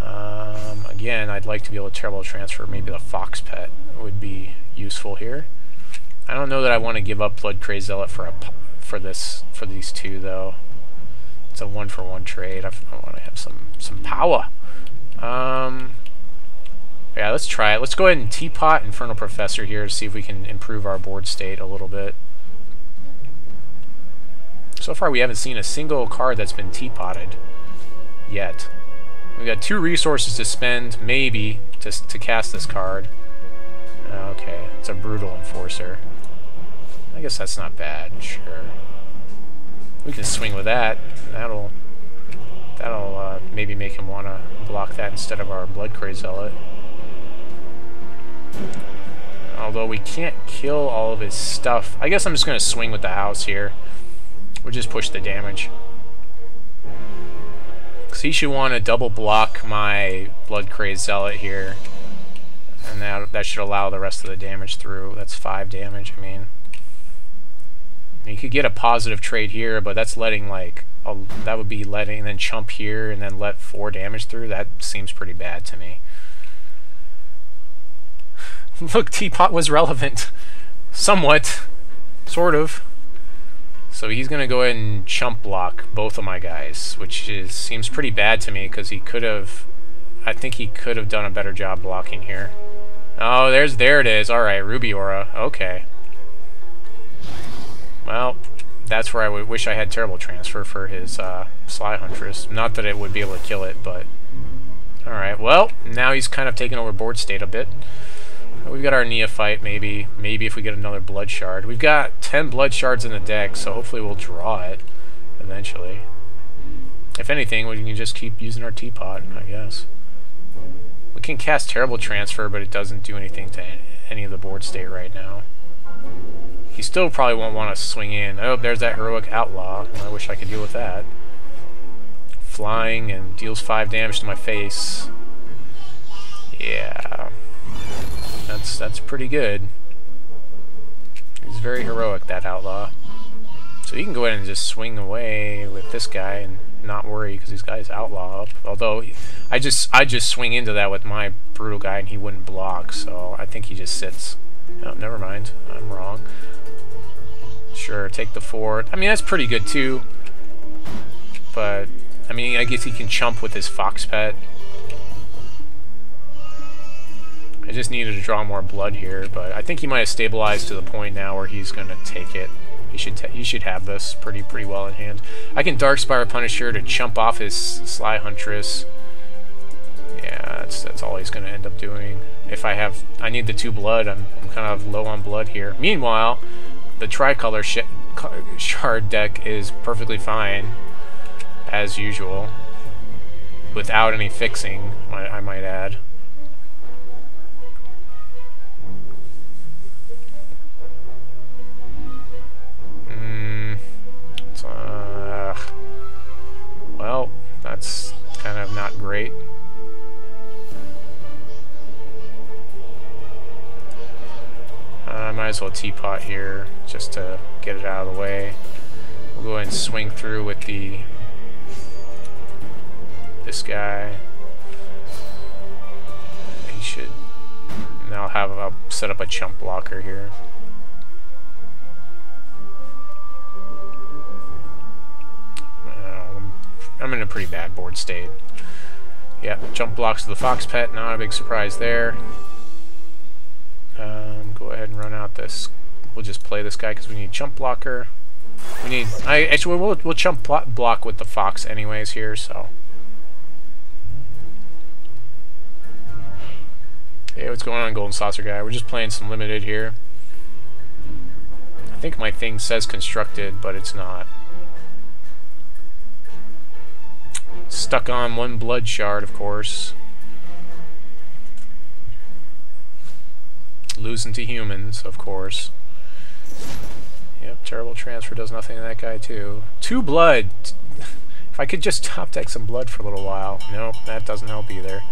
Again, I'd like to be able to Terrible Transfer. Maybe the Fox Pet would be useful here. I don't know that I want to give up Blood Crazed Zealot for these two though. It's a 1-for-1 trade. I want to have some power. Yeah, let's try it. Let's go ahead and Teapot Infernal Professor here to see if we can improve our board state a little bit. So far, we haven't seen a single card that's been teapotted yet. We've got 2 resources to spend, maybe, to cast this card. Okay, it's a Brutal Enforcer. I guess that's not bad, sure. We can swing with that. That'll maybe make him want to block that instead of our Blood Crazed Zealot. Although we can't kill all of his stuff. I guess I'm just going to swing with the house here. We'll just push the damage. Because he should want to double block my Blood Crazed Zealot here. And that should allow the rest of the damage through. That's 5 damage, I mean. You could get a positive trade here, but that's letting like that would be letting and then chump here and then let 4 damage through. That seems pretty bad to me. Look, Teapot was relevant, somewhat, sort of. So he's gonna go ahead and chump block both of my guys, which seems pretty bad to me because he could have. I think he could have done a better job blocking here. Oh, there it is. All right, Ruby Aura. Okay. Well, that's where I would wish I had Terrible Transfer for his Sly Huntress. Not that it would be able to kill it, but... Alright, well, now he's kind of taken over board state a bit. We've got our Neophyte, maybe. Maybe if we get another Blood Shard. We've got 10 Blood Shards in the deck, so hopefully we'll draw it eventually. If anything, we can just keep using our Teapot, I guess. We can cast Terrible Transfer, but it doesn't do anything to any of the board state right now. He still probably won't want to swing in. Oh, there's that Heroic Outlaw. I wish I could deal with that. Flying and deals 5 damage to my face. Yeah. That's pretty good. He's very heroic, that Outlaw. So he can go ahead and just swing away with this guy and not worry because this guy's Outlaw up. Although, I just swing into that with my Brutal guy and he wouldn't block, so I think he just sits. Oh, never mind. I'm wrong. Sure, take the 4. I mean, that's pretty good, too. But, I mean, I guess he can chump with his Fox Pet. I just needed to draw more blood here, but I think he might have stabilized to the point now where he's going to take it. He should have this pretty well in hand. I can Dark Spire Punisher to chump off his Sly Huntress. Yeah, that's all he's going to end up doing. If I have... I need the 2 blood. I'm kind of low on blood here. Meanwhile, the tricolor shard deck is perfectly fine, as usual. Without any fixing, I might add. Well, that's kind of not great. I might as well teapot here just to get it out of the way. We'll go ahead and swing through with this guy. He should now have a set up a chump blocker here. I'm in a pretty bad board state. Yeah, jump blocks to the fox pet, not a big surprise there. Go ahead and run out this. We'll just play this guy because we need chump blocker. We need. Actually, we'll chump block with the fox anyways here. So. Hey, what's going on, Golden Saucer guy? We're just playing some limited here. I think my thing says constructed, but it's not. Stuck on 1 blood shard, of course. Losing to humans, of course. Yep, terrible transfer does nothing to that guy, too. 2 blood! If I could just top deck some blood for a little while. Nope, that doesn't help either.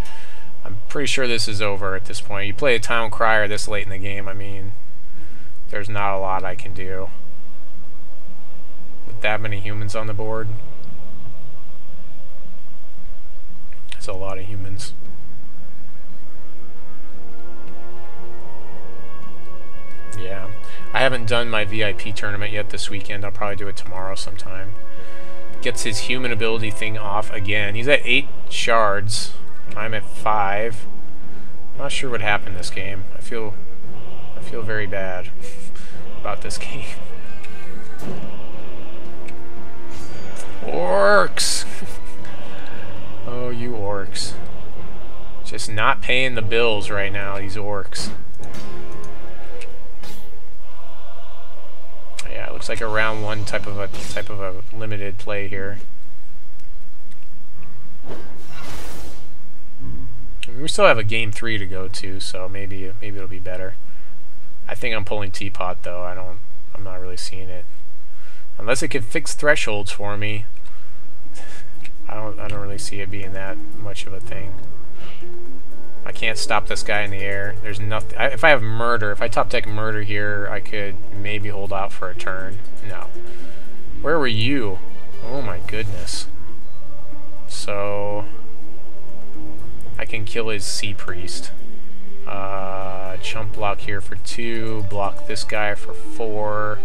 I'm pretty sure this is over at this point. You play a Town Crier this late in the game, I mean, there's not a lot I can do. With that many humans on the board. That's a lot of humans. Yeah. I haven't done my VIP tournament yet this weekend. I'll probably do it tomorrow sometime. Gets his human ability thing off again. He's at 8 shards. I'm at 5. Not sure what happened this game. I feel very bad about this game. Orcs! Oh, you orcs. Just not paying the bills right now, these orcs. Yeah, it looks like a round one type of a limited play here. I mean, we still have a game 3 to go to, so maybe it'll be better. I think I'm pulling teapot though. I'm not really seeing it. Unless it can fix thresholds for me. I don't really see it being that much of a thing. I can't stop this guy in the air. There's nothing. If I have murder, if I top deck murder here, I could maybe hold out for a turn. No. Where were you? Oh my goodness. So I can kill his Sea Priest. Chump block here for 2. Block this guy for 4.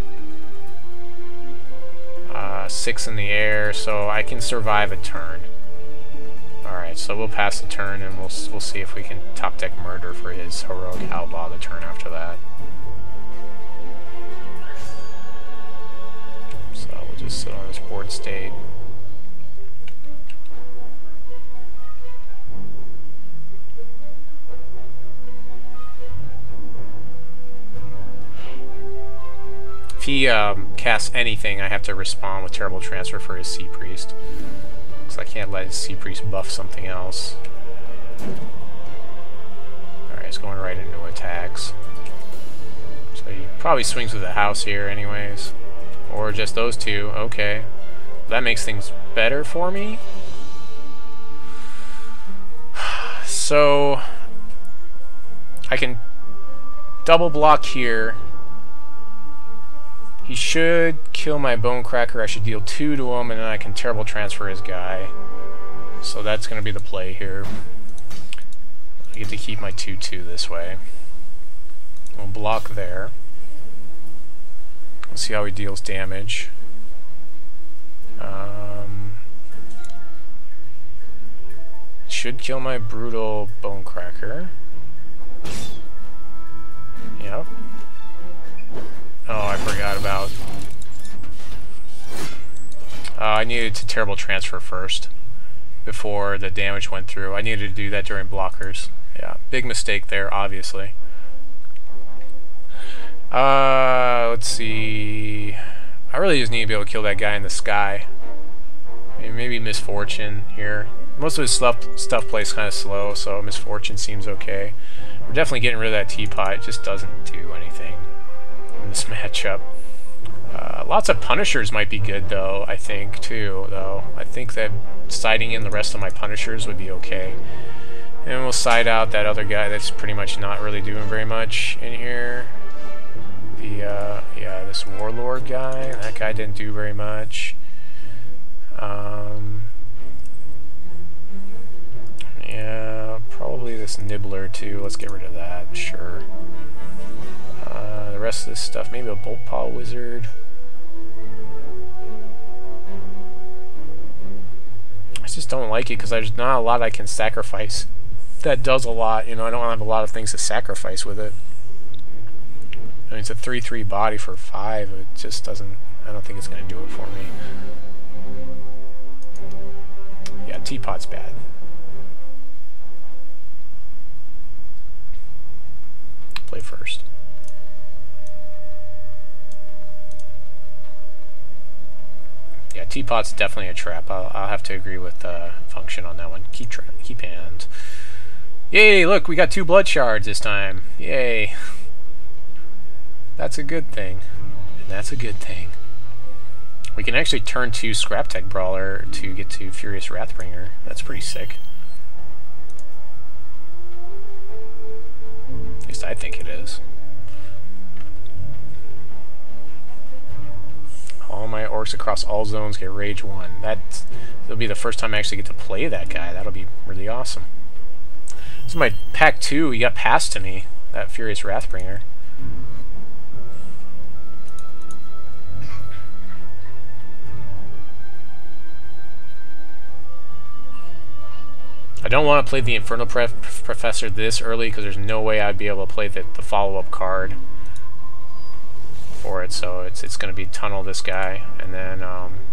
6 in the air, so I can survive a turn. Alright, so we'll pass the turn and we'll see if we can top deck murder for his heroic outlaw the turn after that. So we'll just sit on this board state. If he casts anything, I have to respond with Terrible Transfer for his Sea Priest. Because I can't let his Sea Priest buff something else. Alright, it's going right into attacks. So he probably swings with the house here anyways. Or just those 2. Okay. That makes things better for me. So I can double block here. He should kill my Bonecracker. I should deal 2 to him, and then I can Terrible Transfer his guy. So that's going to be the play here. I get to keep my 2-2 this way. We'll block there. Let's see how he deals damage. Should kill my Brutal Bonecracker. Yep. Oh, I forgot about... I needed to Terrible Transfer first. before the damage went through. I needed to do that during blockers. Yeah, big mistake there, obviously. Let's see. I really just need to be able to kill that guy in the sky. Maybe Misfortune here. Most of his stuff plays kind of slow, so Misfortune seems okay. We're definitely getting rid of that teapot. It just doesn't do anything in this matchup. Lots of Punishers might be good, though, I think, too, though. I think that siding in the rest of my Punishers would be okay. And we'll side out that other guy that's pretty much not really doing very much in here. The, yeah, this Warlord guy. That guy didn't do very much. Yeah, probably this Nibbler, too. Let's get rid of that, sure. The rest of this stuff, maybe a Bolt Paw Wizard. I just don't like it because there's not a lot I can sacrifice. That does a lot, you know, I don't have a lot of things to sacrifice with it. I mean, it's a 3-3 body for 5, it just doesn't, I don't think it's going to do it for me. Yeah, Teapot's bad. Play first. Yeah, Teapot's definitely a trap. I'll have to agree with Function on that one. Keep hand. Yay, look, we got 2 blood shards this time. Yay. That's a good thing. And that's a good thing. We can actually turn to Scraptech Brawler to get to Furious Wrathbringer. That's pretty sick. At least I think it is. All my orcs across all zones get Rage 1. That'll be the first time I actually get to play that guy. That'll be really awesome. So my pack 2, he got passed to me, that Furious Wrathbringer. I don't want to play the Infernal Professor this early because there's no way I'd be able to play the follow-up card for it, so it's going to be tunnel this guy, and then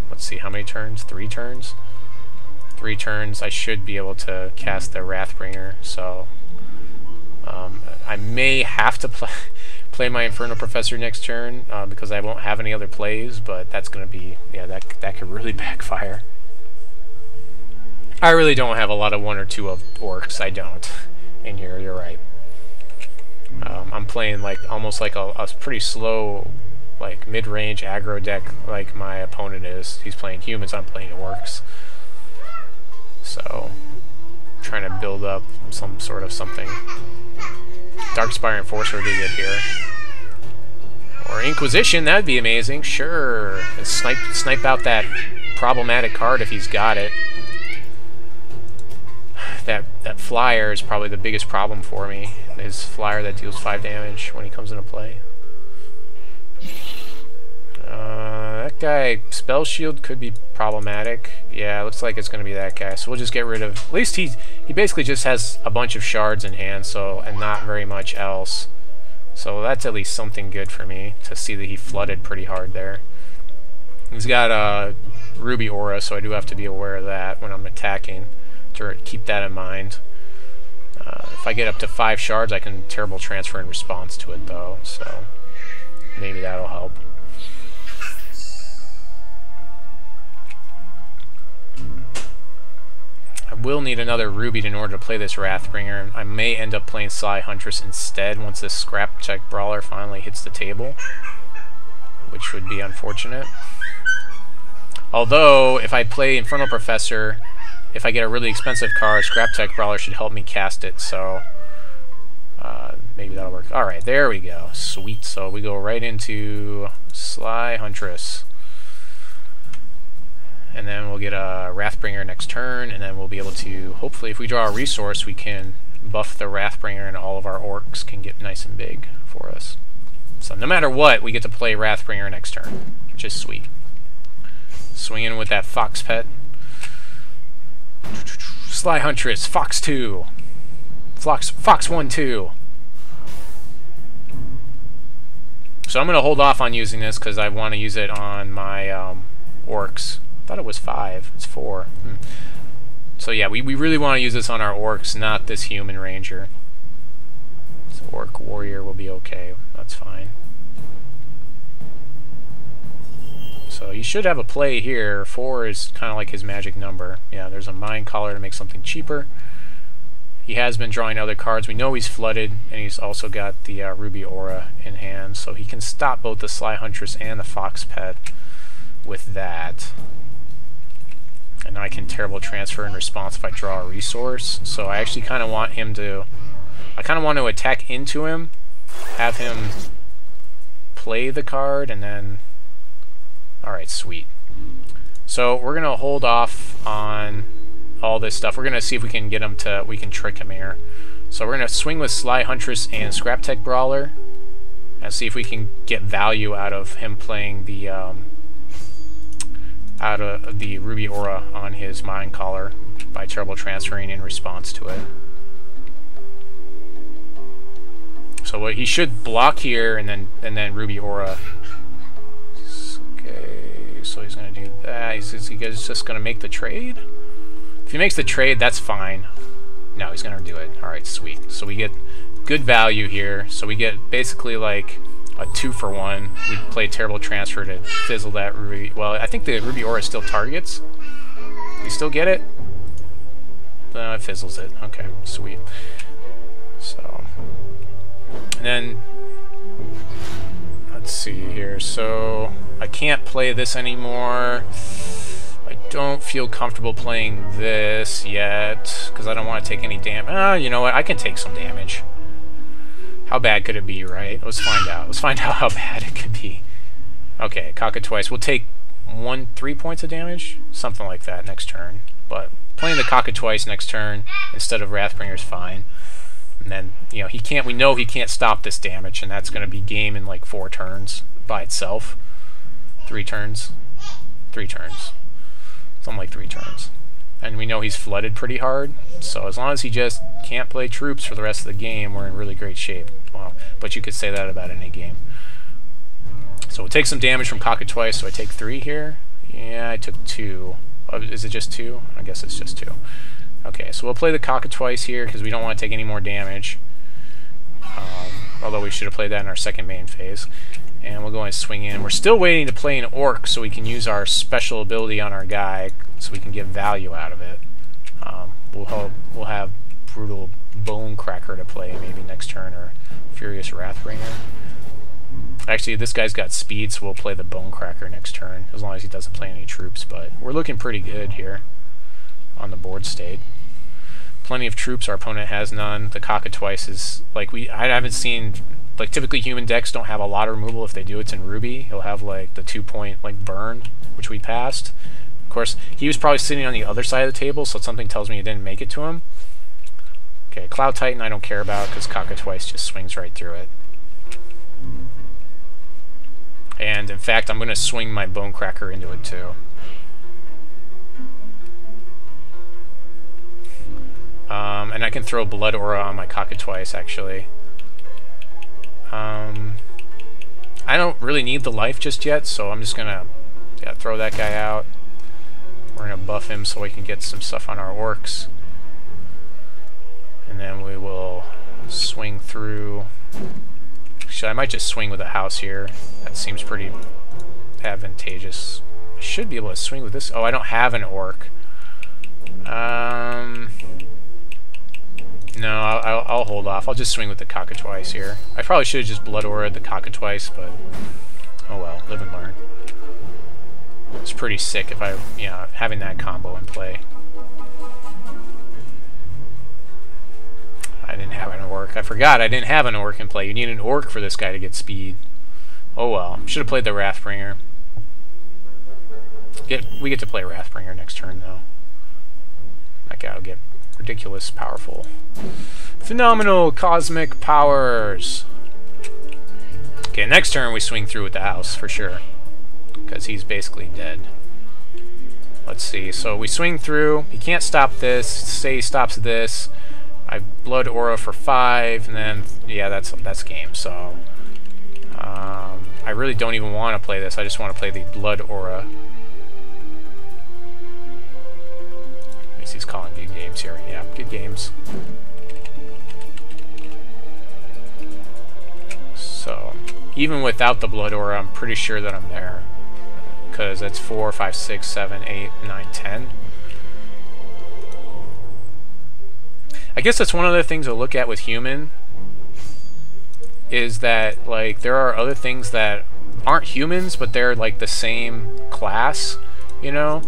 let's see, how many turns? 3 turns? 3 turns, I should be able to cast the Wrathbringer, so I may have to play my Infernal Professor next turn because I won't have any other plays, but that's going to be, yeah, that could really backfire. I really don't have a lot of 1 or 2 of orcs, I don't, in here, you're right. I'm playing like almost like a pretty slow, like mid-range aggro deck, like my opponent is. He's playing humans, I'm playing orcs. So, trying to build up some sort of something. Dark Spire Enforcer would be good here, or Inquisition. That'd be amazing. Sure, and snipe out that problematic card if he's got it. That flyer is probably the biggest problem for me. His flyer that deals 5 damage when he comes into play. That guy, Spell Shield could be problematic. Yeah, looks like it's going to be that guy. So we'll just get rid of... At least he basically just has a bunch of shards in hand, so and not very much else. So that's at least something good for me to see that he flooded pretty hard there. He's got a Ruby Aura, so I do have to be aware of that when I'm attacking. To keep that in mind. If I get up to 5 shards, I can Terrible Transfer in response to it, though, so maybe that'll help. I will need another ruby in order to play this Wrathbringer. I may end up playing Sly Huntress instead once this Scraptech Brawler finally hits the table, which would be unfortunate. Although, if I play Infernal Professor, if I get a really expensive card, Scraptech Brawler should help me cast it, so maybe that'll work. Alright, there we go. Sweet. So we go right into Sly Huntress. And then we'll get a Wrathbringer next turn, and then we'll be able to, hopefully, if we draw a resource, we can buff the Wrathbringer and all of our orcs can get nice and big for us. So no matter what, we get to play Wrathbringer next turn, which is sweet. Swinging with that Fox Pet. Sly Huntress, Fox 2. Fox 1, 2. So I'm going to hold off on using this because I want to use it on my orcs. I thought it was 5. It's 4. So yeah, we really want to use this on our orcs, not this human ranger. So orc warrior will be okay. That's fine. So you should have a play here. 4 is kind of like his magic number. Yeah, there's a Mind Collar to make something cheaper. He has been drawing other cards. We know he's flooded, and he's also got the Ruby Aura in hand, so he can stop both the Sly Huntress and the Fox Pet with that. And I can Terrible Transfer in response if I draw a resource. So I actually kind of want him to... I kind of want to attack into him, have him play the card, and then... Alright, sweet. So we're going to hold off on all this stuff. We're going to see if we can get him to... we can trick him here. So we're going to swing with Sly Huntress and Scraptech Brawler and see if we can get value out of him playing the... out of the Ruby Aura on his Mind Collar by Terrible Transferring in response to it. So what he should block here and then Ruby Aura. Okay, so he's going to do that. He's just going to make the trade? If he makes the trade, that's fine. No, he's going to do it. Alright, sweet. So we get good value here. So we get basically like... a 2-for-1. We play Terrible Transfer to fizzle that Ruby. Well, I think the Ruby Aura still targets. You still get it? No, it fizzles it. Okay, sweet. So, and then let's see here. So I can't play this anymore. I don't feel comfortable playing this yet because I don't want to take any damage. Ah, you know what? I can take some damage. How bad could it be, right? Let's find out. Let's find out how bad it could be. Okay, Cockatwice. We'll take 3 points of damage? Something like that next turn. But playing the Cockatwice next turn instead of Wrathbringer is fine. And then, you know, he can't... we know he can't stop this damage, and that's going to be game in like 4 turns by itself. 3 turns. 3 turns. Something like 3 turns. And we know he's flooded pretty hard, so as long as he just can't play troops for the rest of the game, we're in really great shape. Well, but you could say that about any game. So we'll take some damage from Cockatwice, so I take 3 here. Yeah, I took 2. Oh, is it just 2? I guess it's just 2. Okay, so we'll play the Cockatwice here, because we don't want to take any more damage. Although we should have played that in our second main phase. And we'll go and swing in. We're still waiting to play an orc so we can use our special ability on our guy so we can get value out of it. We'll have Brutal Bonecracker to play maybe next turn or Furious Wrathbringer. Actually, this guy's got speed, so we'll play the Bonecracker next turn as long as he doesn't play any troops. But we're looking pretty good here on the board state. Plenty of troops. Our opponent has none. The Cockatwice is like I haven't seen... like, typically human decks don't have a lot of removal. If they do, it's in Ruby. He'll have, like, the 2-point, like, burn, which we passed. Of course, he was probably sitting on the other side of the table, so something tells me it didn't make it to him. Okay, Cloud Titan I don't care about, because Cockatwice just swings right through it. And, in fact, I'm going to swing my Bonecracker into it, too. And I can throw Blood Aura on my Cockatwice, actually. I don't really need the life just yet, so I'm just gonna throw that guy out. We're gonna buff him so we can get some stuff on our orcs. And then we will swing through. Actually, I might just swing with a house here. That seems pretty advantageous. I should be able to swing with this. Oh, I don't have an orc. No, I'll hold off. I'll just swing with the Cockatwice here. I probably should have just Blood Aura'd the Cockatwice, but oh well, live and learn. It's pretty sick if I, you know, having that combo in play. I didn't have an orc. I forgot I didn't have an orc in play. You need an orc for this guy to get speed. Oh well, should have played the Wrathbringer. We get to play Wrathbringer next turn though. That guy will get ridiculous, powerful, phenomenal cosmic powers. Okay, next turn we swing through with the house for sure, because he's basically dead. Let's see. So we swing through. He can't stop this. Say he stops this. I Blood Aura for 5, and then yeah, that's game. So I really don't even want to play this. I just want to play the Blood Aura. guess he's calling good games here. Yeah, good games. So, even without the Blood Aura, I'm pretty sure that I'm there. Because that's 4, 5, 6, 7, 8, 9, 10. I guess that's one of the things to look at with human, is that, like, there are other things that aren't humans, but they're, like, the same class, you know?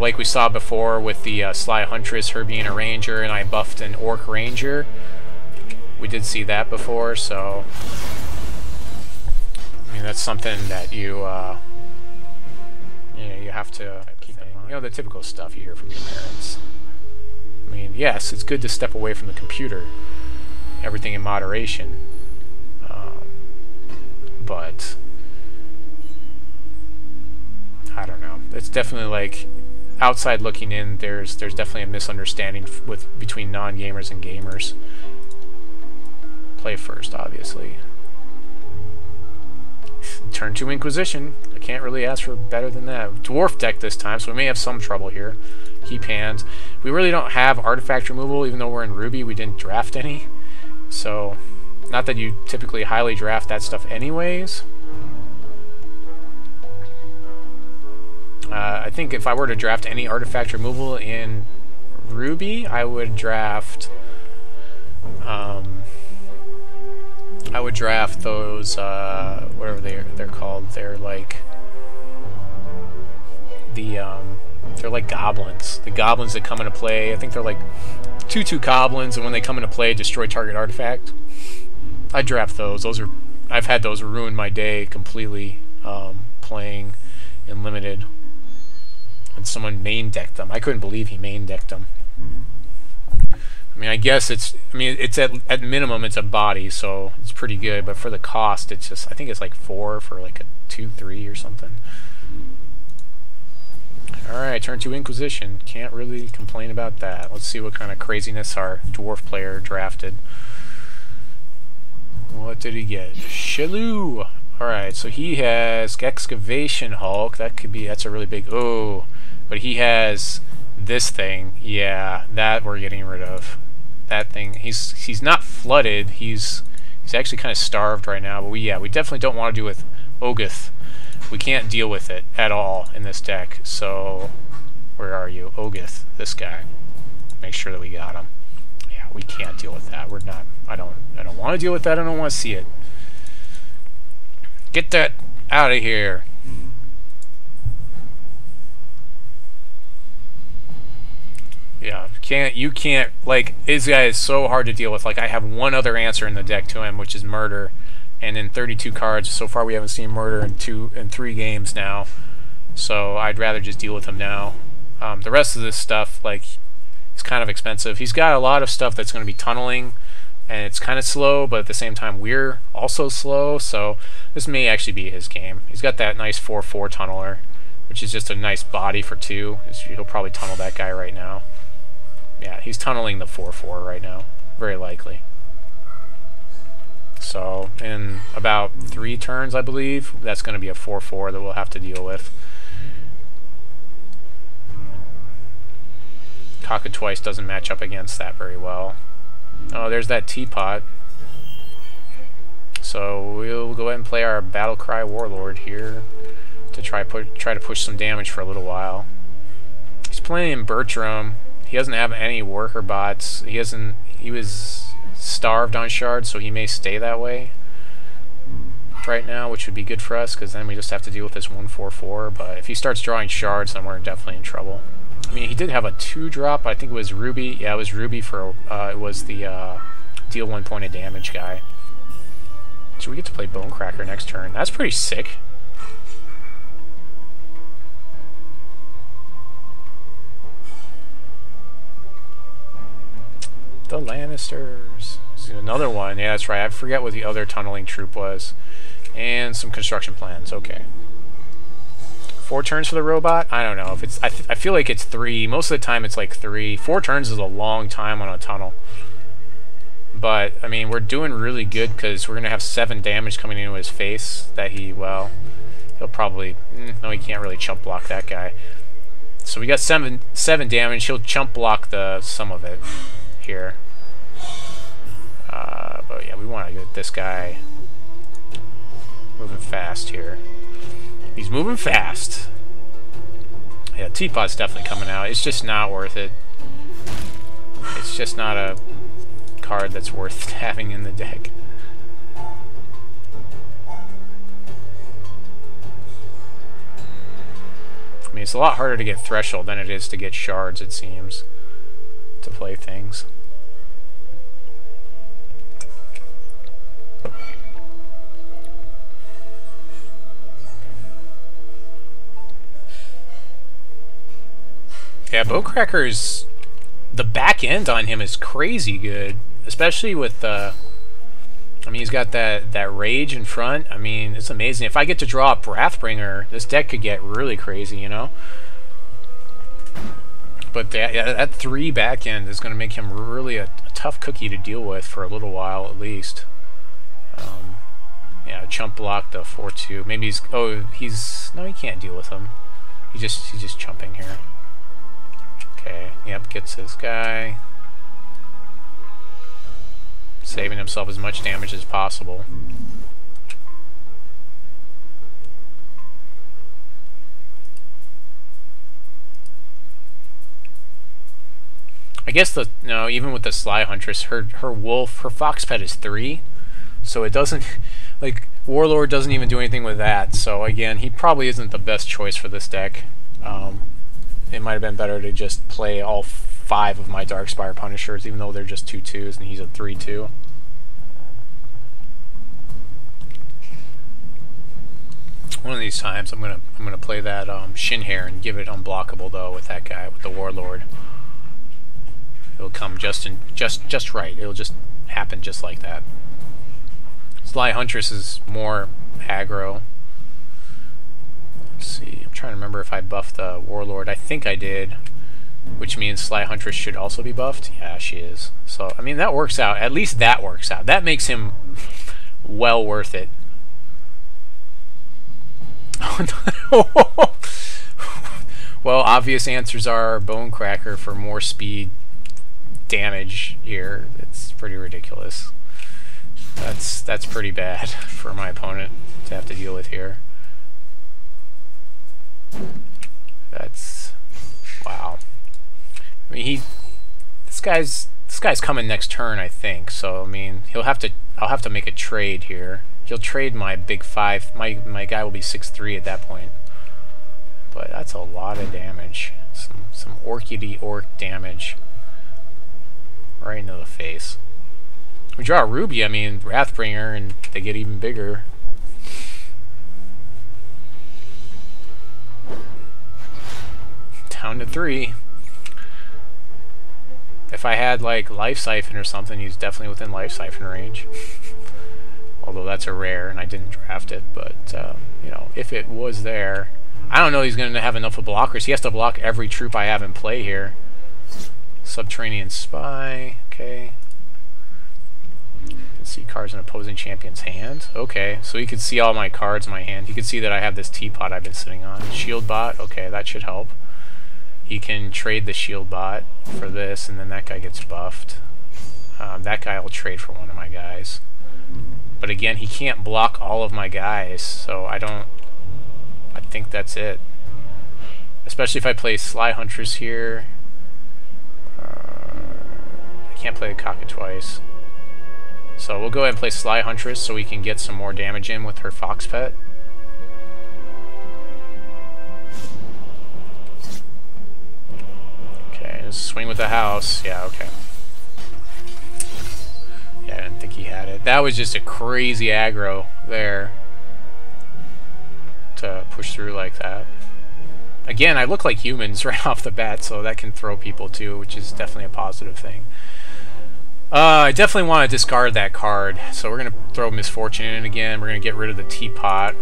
Like we saw before with the Sly Huntress, her being a ranger, and I buffed an orc ranger. We did see that before, so... I mean, that's something that you, you have to keep in mind. You know, the typical stuff you hear from your parents. I mean, yes, it's good to step away from the computer. Everything in moderation. But... I don't know. It's definitely like outside looking in. There's definitely a misunderstanding between non-gamers and gamers. Play first, obviously. Turn to Inquisition. I can't really ask for better than that. Dwarf deck this time, so we may have some trouble here. Keep hands. We really don't have artifact removal, even though we're in Ruby. We didn't draft any, so not that you typically highly draft that stuff, anyways. I think if I were to draft any artifact removal in Ruby, I would draft those whatever they're called. They're like the they're like goblins. The goblins that come into play. I think they're like 2/2 goblins, and when they come into play, destroy target artifact. I draft those. Those are I've had those ruin my day completely playing in limited. And someone main decked them. I couldn't believe he main decked them. I mean, I guess it's. I mean, it's at minimum it's a body, so it's pretty good. But for the cost, it's just. I think it's like 4 for like a 2/3 or something. All right, turn to Inquisition. Can't really complain about that. Let's see what kind of craziness our dwarf player drafted. What did he get? Shalu. All right, so he has Excavation Hulk. That could be. That's a really big. Oh. But he has this thing, yeah, that we're getting rid of. That thing, he's not flooded, he's actually kind of starved right now, but we definitely don't want to do with Ogoth. We can't deal with it at all in this deck, so, where are you? Ogoth, this guy. Make sure that we got him. Yeah, we can't deal with that, we're not, I don't want to deal with that, I don't want to see it. Get that out of here. Yeah, you can't, like, this guy is so hard to deal with. Like, I have one other answer in the deck to him, which is Murder. And in 32 cards, so far we haven't seen Murder in 3 games now. So I'd rather just deal with him now. The rest of this stuff, like, is kind of expensive. He's got a lot of stuff that's going to be tunneling, and it's kind of slow, but at the same time we're also slow, so this may actually be his game. He's got that nice 4/4 tunneler, which is just a nice body for 2. He'll probably tunnel that guy right now. Yeah, he's tunneling the 4/4 right now, very likely. So, in about 3 turns, I believe, that's going to be a 4/4 that we'll have to deal with. Cockatwice doesn't match up against that very well. Oh, there's that teapot. So, we'll go ahead and play our Battlecry Warlord here to try to push some damage for a little while. He's playing Bertram. He doesn't have any worker bots. He was starved on shards, so he may stay that way right now, which would be good for us, because then we just have to deal with this 1/4/4. But if he starts drawing shards, then we're definitely in trouble. I mean, he did have a 2-drop. I think it was Ruby. Yeah, it was Ruby for it was the deal 1 point of damage guy. So we get to play Bonecracker next turn. That's pretty sick. The Lannisters. Another one. Yeah, that's right. I forget what the other tunneling troop was. And some construction plans. Okay. 4 turns for the robot? I don't know. If it's, I feel like it's 3. Most of the time it's like 3. 4 turns is a long time on a tunnel. But, I mean, we're doing really good because we're going to have 7 damage coming into his face that he, well, he'll probably... no, he can't really chump block that guy. So we got seven damage. He'll chump block the some of it here. But, yeah, we want to get this guy moving fast here. He's moving fast. Yeah, Teapot's definitely coming out. It's just not worth it. It's just not a card that's worth having in the deck. I mean, it's a lot harder to get Threshold than it is to get Shards, it seems, to play things. Yeah, Bonecracker's... the back end on him is crazy good. Especially with... I mean, he's got that Rage in front. I mean, it's amazing. If I get to draw up Wrathbringer, this deck could get really crazy, you know? But that 3 back end is going to make him really a tough cookie to deal with for a little while, at least. Yeah, chump block the 4-2. Maybe he's... oh, he's... no, he can't deal with him. He's just chumping here. Okay, yep, gets this guy. Saving himself as much damage as possible. I guess the... no, even with the Sly Huntress, her wolf, her fox pet is 3. So it doesn't... like, Warlord doesn't even do anything with that. So again, he probably isn't the best choice for this deck. It might have been better to just play all 5 of my Dark Spire Punishers, even though they're just 2/2s and he's a 3/2. One of these times, I'm gonna play that Shinhair and give it unblockable though with that guy with the Warlord. It'll come just right. It'll just happen just like that. Sly Huntress is more aggro. Let's see, I'm trying to remember if I buffed the Warlord. I think I did, which means Sly Huntress should also be buffed. Yeah, she is. So, I mean, that works out. At least that works out. That makes him well worth it. Well, obvious answers are Bonecracker for more speed damage here. It's pretty ridiculous. That's pretty bad for my opponent to have to deal with here. That's wow. I mean, this guy's coming next turn, I think. So I mean, I'll have to make a trade here. He'll trade my big 5. My guy will be 6-3 at that point. But that's a lot of damage. Some orchidy orc damage. Right into the face. We draw a Ruby. I mean, Wrathbringer, and they get even bigger. Down to 3. If I had like Life Siphon or something, he's definitely within Life Siphon range. Although that's a rare and I didn't draft it, but you know, if it was there, I don't know, he's going to have enough of blockers. He has to block every troop I have in play here. Subterranean Spy, okay. You can see cards in opposing champion's hand. Okay, so he could see all my cards in my hand. He could see that I have this teapot I've been sitting on. Shield Bot, okay, that should help. He can trade the Shield Bot for this, and then that guy gets buffed. That guy will trade for one of my guys. But again, he can't block all of my guys, so I think that's it. Especially if I play Sly Huntress here. I can't play the Cockatwice. So we'll go ahead and play Sly Huntress so we can get some more damage in with her Fox Pet. Okay, just swing with the house. Yeah, okay. Yeah, I didn't think he had it. That was just a crazy aggro there to push through like that. Again, I look like humans right off the bat, so that can throw people too, which is definitely a positive thing. I definitely want to discard that card, so we're going to throw Misfortune in again. We're going to get rid of the teapot.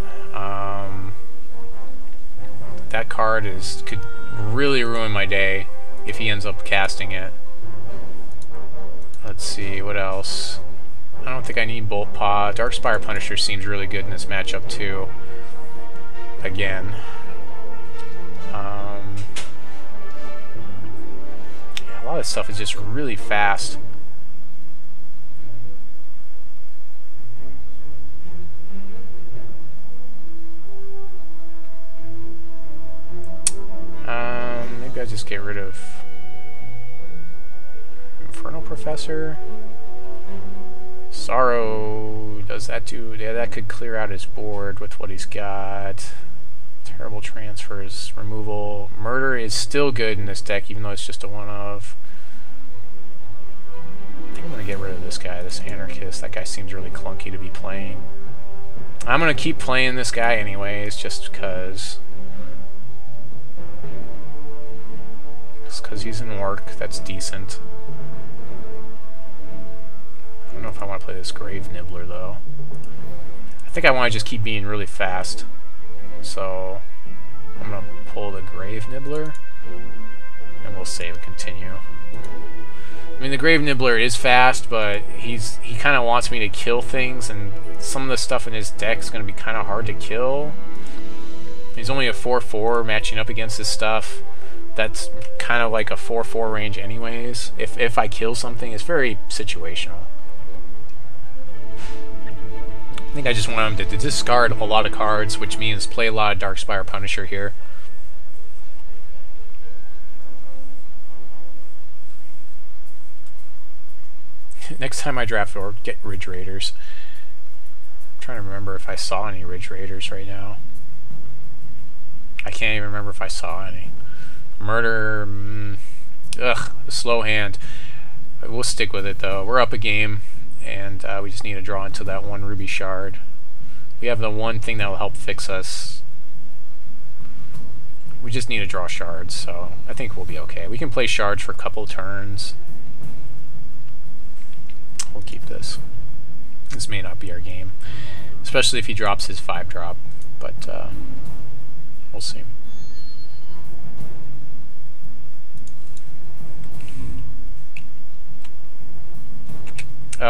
That card could really ruin my day if he ends up casting it. Let's see, what else? I don't think I need Bolt Paw. Dark Spire Punisher seems really good in this matchup too. Again. A lot of this stuff is just really fast. Maybe I just get rid of Infernal Professor. Sorrow does that do? Yeah, that could clear out his board with what he's got. Terrible transfers, removal. Murder is still good in this deck, even though it's just a one-of. I think I'm gonna get rid of this guy, this anarchist. That guy seems really clunky to be playing. I'm gonna keep playing this guy anyways, just because. Just because he's in work, that's decent. I don't know if I want to play this Grave Nibbler, though. I think I want to just keep being really fast. So, I'm going to pull the Grave Nibbler, and we'll save and continue. I mean, the Grave Nibbler is fast, but he kind of wants me to kill things, and some of the stuff in his deck is going to be kind of hard to kill. He's only a 4-4 matching up against this stuff. That's kind of like a 4-4 range anyways. If I kill something, it's very situational. I think I just want him to discard a lot of cards, which means play a lot of Dark Spire Punisher here. Next time I draft or get Ridge Raiders. I'm trying to remember if I saw any Ridge Raiders right now. I can't even remember if I saw any. Murder, ugh, slow hand. We'll stick with it though. We're up a game, and we just need to draw into that one ruby shard. We have the one thing that will help fix us. We just need to draw shards, so I think we'll be okay. We can play shards for a couple turns. We'll keep this. This may not be our game, especially if he drops his 5-drop, but we'll see.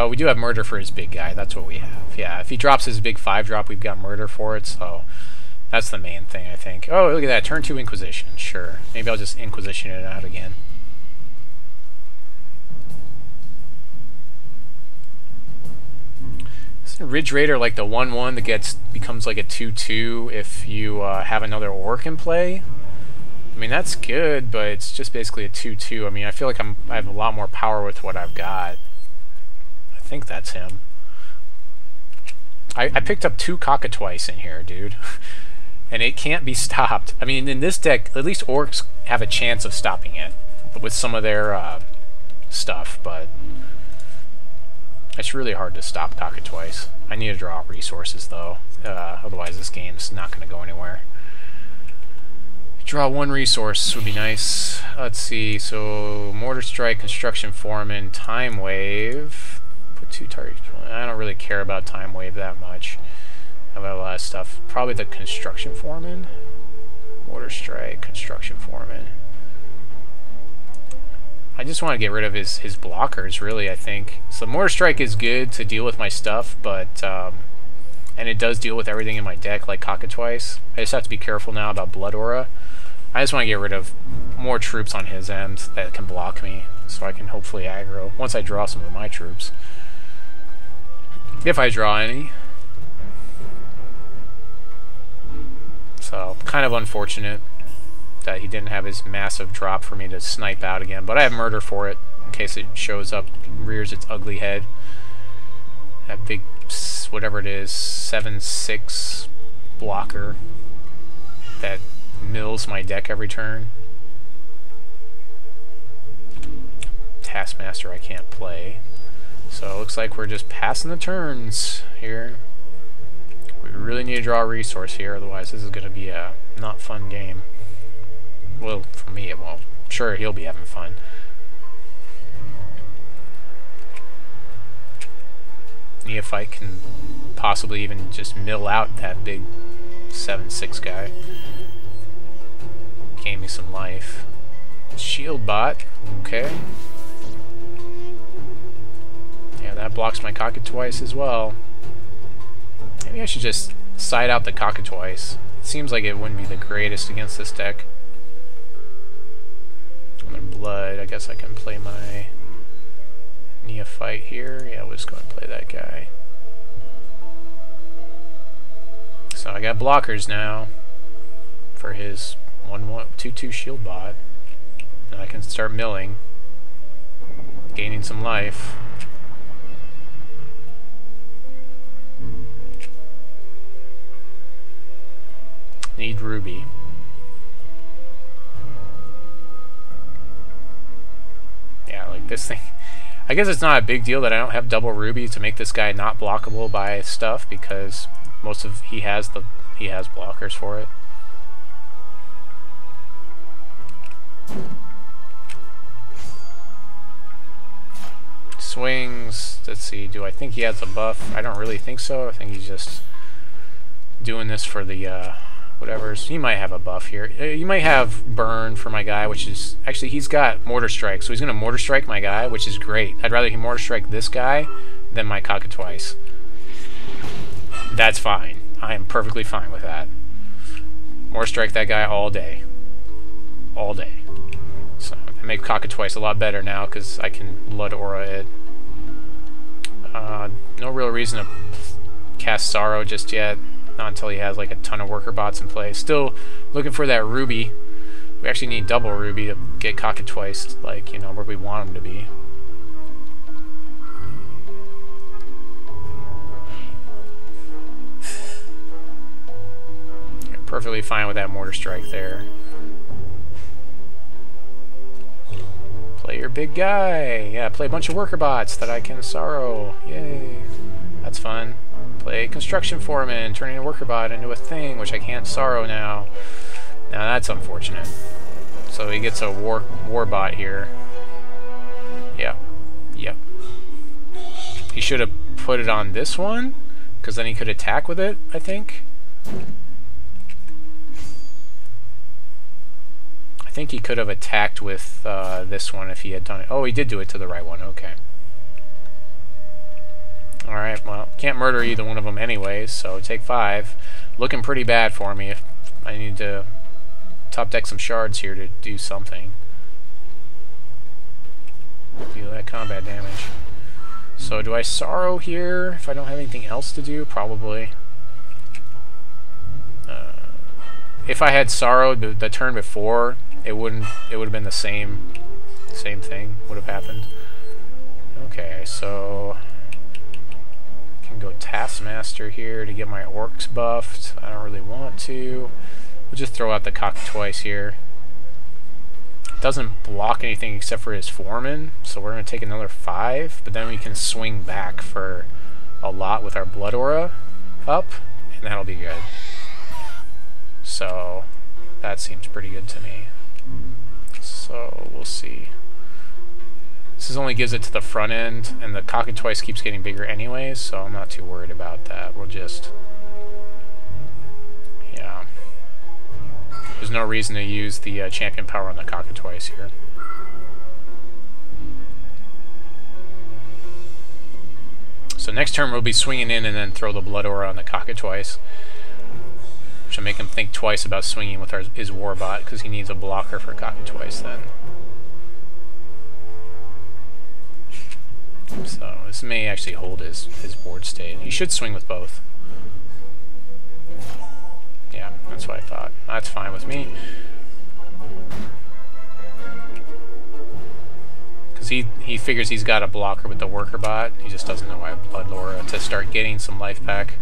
We do have Murder for his big guy. That's what we have. Yeah, if he drops his big 5-drop, we've got Murder for it, so that's the main thing, I think. Oh, look at that. Turn 2 Inquisition. Sure. Maybe I'll just Inquisition it out again. Isn't Ridge Raider like the 1-1 that becomes like a 2-2 if you have another orc in play? I mean, that's good, but it's just basically a 2-2. I mean, I feel like I have a lot more power with what I've got. I think that's him. I picked up 2 Cockatwice in here, dude. And it can't be stopped. I mean, in this deck, at least orcs have a chance of stopping it with some of their stuff, but it's really hard to stop Cockatwice. I need to draw resources, though. Otherwise, this game's not going to go anywhere. Draw 1 resource would be nice. Let's see. So, Mortar Strike, Construction Foreman, Time Wave. 2 targets. I don't really care about Time Wave that much. I've got a lot of stuff. Probably the Construction Foreman. Mortar Strike, Construction Foreman. I just want to get rid of his blockers, really, I think. So Mortar Strike is good to deal with my stuff, but and it does deal with everything in my deck, like Cockatwice. I just have to be careful now about Blood Aura. I just want to get rid of more troops on his end that can block me, so I can hopefully aggro once I draw some of my troops. If I draw any. So, kind of unfortunate that he didn't have his massive drop for me to snipe out again. But I have Murder for it, in case it shows up, rears its ugly head. That big, whatever it is, 7-6 blocker that mills my deck every turn. Taskmaster I can't play. So it looks like we're just passing the turns here. We really need to draw a resource here, otherwise this is going to be a not fun game. Well, for me it won't. Sure, he'll be having fun. Neophyte can possibly even just mill out that big 7-6 guy. Gave me some life. Shield Bot, okay. that blocks my Cockatwice as well. Maybe I should just side out the Cockatwice. It seems like it wouldn't be the greatest against this deck. And then Blood, I guess I can play my Neophyte here. Yeah, we'll just go and play that guy. So I got blockers now for his 1/1/2/2 Shield Bot. And I can start milling, gaining some life. Need Ruby. Yeah, like this thing. I guess it's not a big deal that I don't have double Ruby to make this guy not blockable by stuff, because most of he has blockers for it. Swings. Let's see. Do I think he has a buff? I don't really think so. I think he's just doing this for the whatever's. He might have a buff here. He might have burn for my guy, which is actually he's got mortar strike, so he's gonna mortar strike my guy, which is great. I'd rather he mortar strike this guy than my Cockatwice. That's fine. I am perfectly fine with that. Mortar strike that guy all day, all day. So I make Cockatwice a lot better now because I can Blood Aura it. No real reason to cast Sorrow just yet. Not until he has like a ton of worker bots in play. Still looking for that Ruby. We actually need double Ruby to get Cockatwice, like, you know, where we want him to be. You're perfectly fine with that Mortar Strike there. Play your big guy. Yeah, play a bunch of worker bots that I can Sorrow. Yay. That's fun. Play Construction Foreman, turning a worker bot into a thing, which I can't Sorrow now. Now that's unfortunate. So he gets a war bot here. Yep. Yep. He should have put it on this one, because then he could attack with it, I think. I think he could have attacked with this one if he had done it. Oh, he did do it to the right one. Okay. Alright, well, can't murder either one of them anyways, so take 5. Looking pretty bad for me. If I need to top deck some shards here to do something. Deal that combat damage. So do I Sorrow here if I don't have anything else to do? Probably. If I had Sorrow the turn before, it would have been the same thing would have happened. Okay, so can go Taskmaster here to get my orcs buffed. I don't really want to. We'll just throw out the Cockatwice here. It doesn't block anything except for his Foreman, so we're going to take another 5, but then we can swing back for a lot with our Blood Aura up, and that'll be good. So that seems pretty good to me. So we'll see. This only gives it to the front end, and the Cockatwice keeps getting bigger anyways, so I'm not too worried about that. We'll just, yeah. There's no reason to use the champion power on the Cockatwice here. So next turn we'll be swinging in and then throw the Blood Aura on the Cockatwice, which will make him think twice about swinging with his Warbot, because he needs a blocker for Cockatwice then. So this may actually hold his board state. He should swing with both. Yeah, that's what I thought. That's fine with me. Because he figures he's got a blocker with the worker bot. He just doesn't know why Blood Aura to start getting some life back.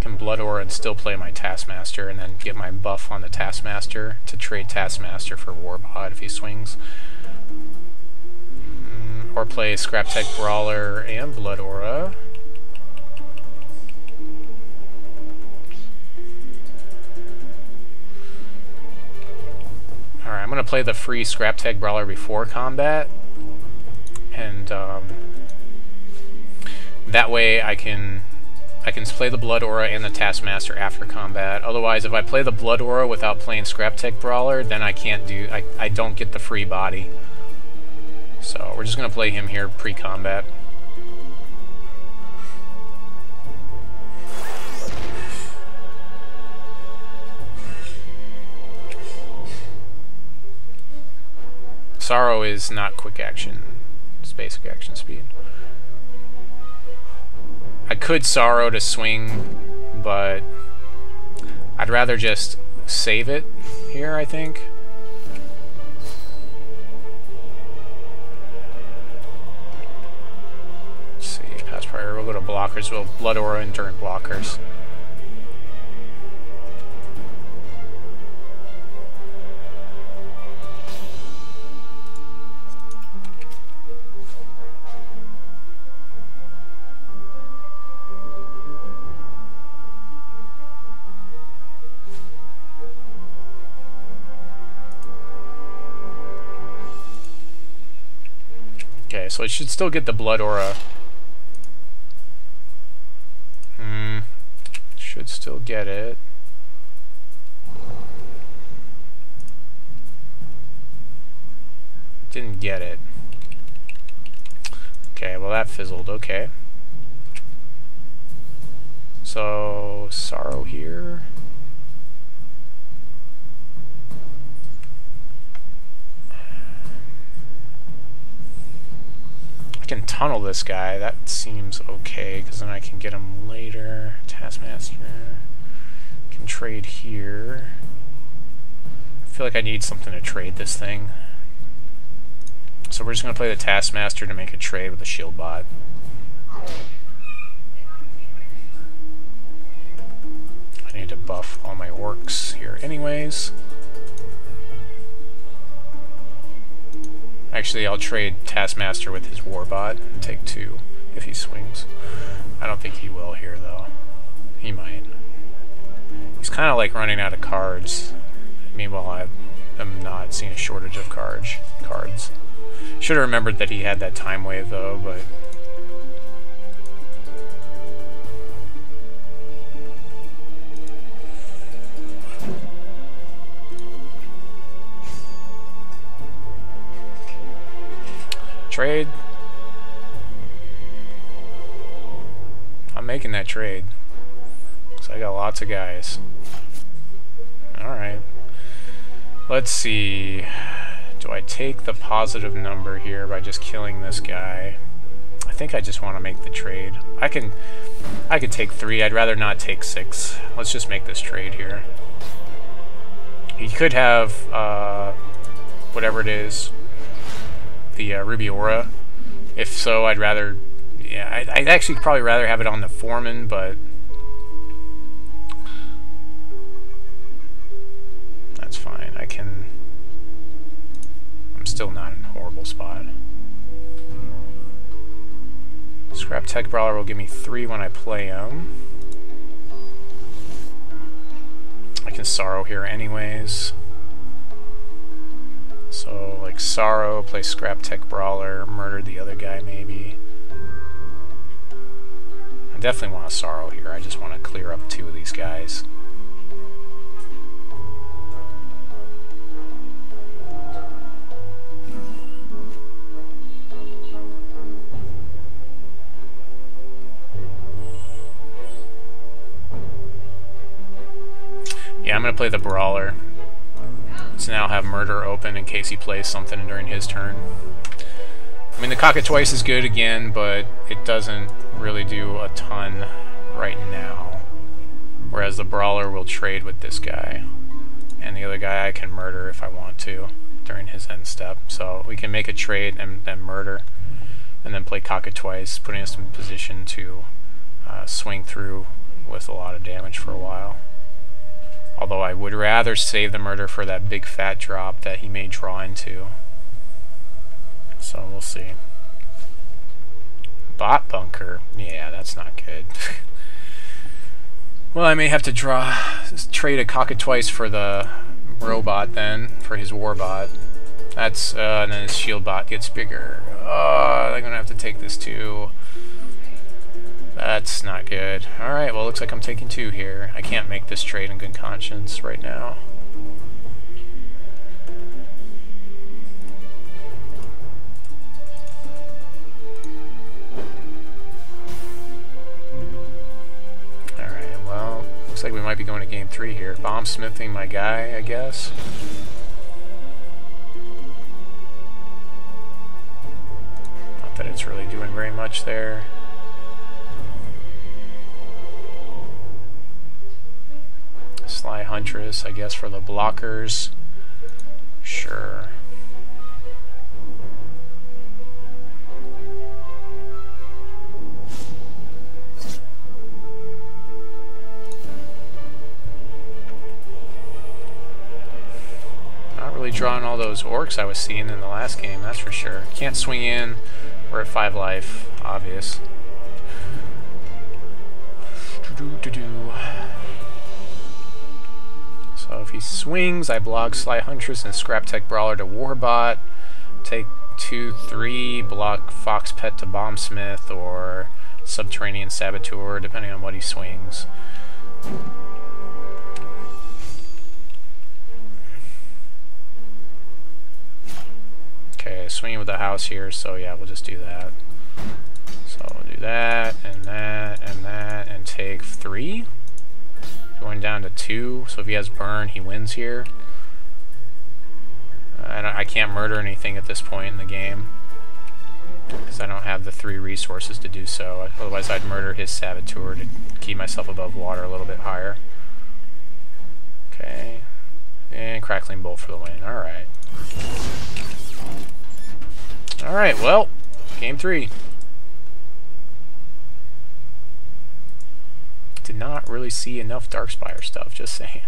Can Blood Aura and still play my Taskmaster and then get my buff on the Taskmaster to trade Taskmaster for Warbot if he swings. Or play Scraptech Brawler and Blood Aura. Alright, I'm going to play the free Scraptech Brawler before combat. And that way I can I can play the Blood Aura and the Taskmaster after combat. Otherwise, if I play the Blood Aura without playing Scraptech Brawler, then I can't do... I don't get the free body. So we're just going to play him here pre-combat. Sorrow is not quick action. It's basic action speed. I could Sorrow to swing, but I'd rather just save it here, I think. Let's see, pass prior. We'll go to blockers. We'll Blood Aura and Endurant blockers. So it should still get the Blood Aura. Should still get it. Didn't get it. Okay, well that fizzled, okay. So, Sorrow here. Can tunnel this guy, that seems okay, because then I can get him later. Taskmaster can trade here. I feel like I need something to trade this thing. So we're just going to play the Taskmaster to make a trade with a Shield Bot. I need to buff all my orcs here anyways. Actually, I'll trade Taskmaster with his Warbot and take two if he swings. I don't think he will here, though. He might. He's kind of like running out of cards. Meanwhile, I'm not seeing a shortage of cards. Should have remembered that he had that Time Wave, though, but... Trade. I'm making that trade. So I got lots of guys. Alright. Let's see. Do I take the positive number here by just killing this guy? I think I just want to make the trade. I could take 3. I'd rather not take 6. Let's just make this trade here. He could have whatever it is. The Ruby Aura. If so, I'd rather... Yeah, I'd actually probably rather have it on the Foreman, but... That's fine. I can... I'm still not in a horrible spot. Scraptech Brawler will give me 3 when I play him. I can Sorrow here anyways. So, like, Sorrow, play Scraptech Brawler, murder the other guy, maybe. I definitely want a Sorrow here. I just want to clear up 2 of these guys. Yeah, I'm going to play the Brawler. So now have Murder open in case he plays something during his turn. I mean, the Cockatwice is good again, but it doesn't really do a ton right now. Whereas the Brawler will trade with this guy. And the other guy I can murder if I want to during his end step. So we can make a trade and then murder. And then play Cockatwice, putting us in position to swing through with a lot of damage for a while. Although I would rather save the murder for that big fat drop that he may draw into. So we'll see. Bot bunker. Yeah, that's not good. Well, I may have to trade a Cockatwice for the robot then, for his Warbot. That's, and then his Shield Bot gets bigger. I'm going to have to take this too. That's not good. Alright, well, looks like I'm taking two here. I can't make this trade in good conscience right now. Alright, well, looks like we might be going to game three here. Bomb smithing my guy, I guess. Not that it's really doing very much there. Sly Huntress, I guess, for the blockers. Sure. Not really drawing all those orcs I was seeing in the last game, that's for sure. Can't swing in. We're at 5 life, obvious. So if he swings, I block Sly Huntress and Scraptech Brawler to Warbot. Take 2-3, block Fox Pet to Bombsmith or Subterranean Saboteur, depending on what he swings. Okay, swinging with the house here, so yeah, we'll just do that. So we'll do that, and that, and that, and take 3. Going down to 2, so if he has burn, he wins here. I can't murder anything at this point in the game, because I don't have the 3 resources to do so. Otherwise, I'd murder his Saboteur to keep myself above water a little bit higher. Okay. And Crackling Bolt for the win. Alright. Alright, well, game 3. Did not really see enough Dark Spire stuff, just saying.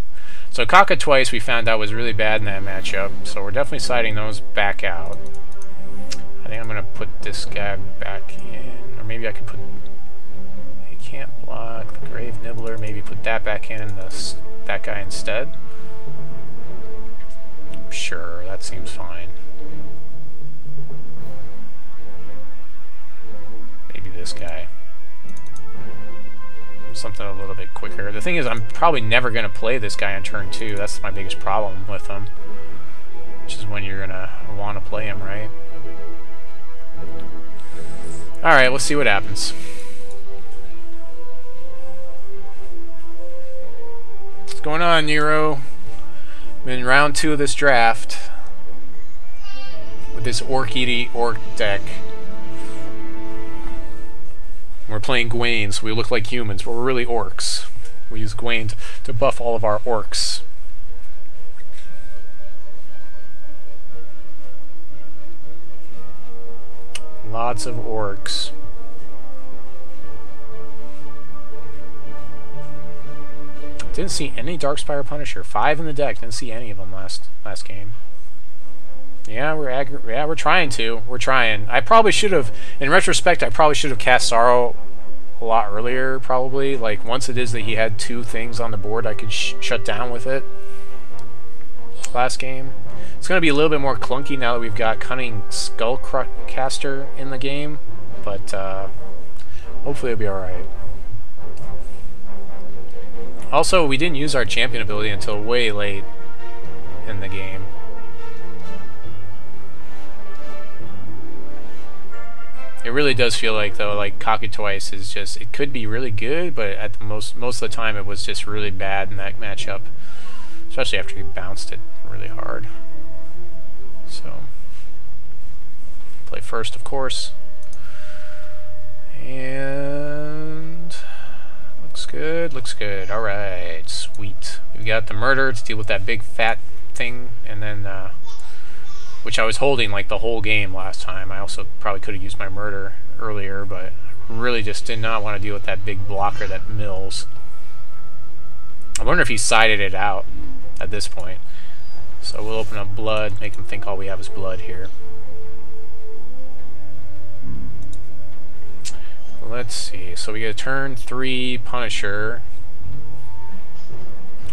So Cockatwice, we found out, was really bad in that matchup, so we're definitely siding those back out. I think I'm going to put this guy back in, or maybe I could put... He can't block the Grave Nibbler, maybe put that back in, that guy instead. Sure, that seems fine. Maybe this guy. Something a little bit quicker. The thing is, I'm probably never going to play this guy on turn 2. That's my biggest problem with him. Which is when you're going to want to play him, right? Alright, we'll see what happens. What's going on, Nero? I'm in round 2 of this draft. With this Orc-Eaty Orc deck. We're playing Gwaine, so we look like humans, but we're really orcs. We use Gwaine to buff all of our orcs. Lots of orcs. Didn't see any Dark Spire Punisher. 5 in the deck. Didn't see any of them last game. Yeah, we're trying to. We're trying. I probably should have, in retrospect, I probably should have cast Sorrow a lot earlier, probably. Like, once it is that he had 2 things on the board, I could shut down with it. Last game. It's going to be a little bit more clunky now that we've got Cunning Skullcaster in the game, but hopefully it'll be alright. Also, we didn't use our champion ability until way late in the game. It really does feel like, though, like Cockatwice is just, it could be really good, but at the most of the time it was just really bad in that matchup. Especially after he bounced it really hard. So, play first, of course. And, looks good, alright, sweet. We've got the murder to deal with that big fat thing, and then, which I was holding like the whole game last time. I also probably could have used my murder earlier, but really just did not want to deal with that big blocker that mills. I wonder if he sided it out at this point. So we'll open up blood, make him think all we have is blood here. Let's see, so we get a turn 3 Punisher,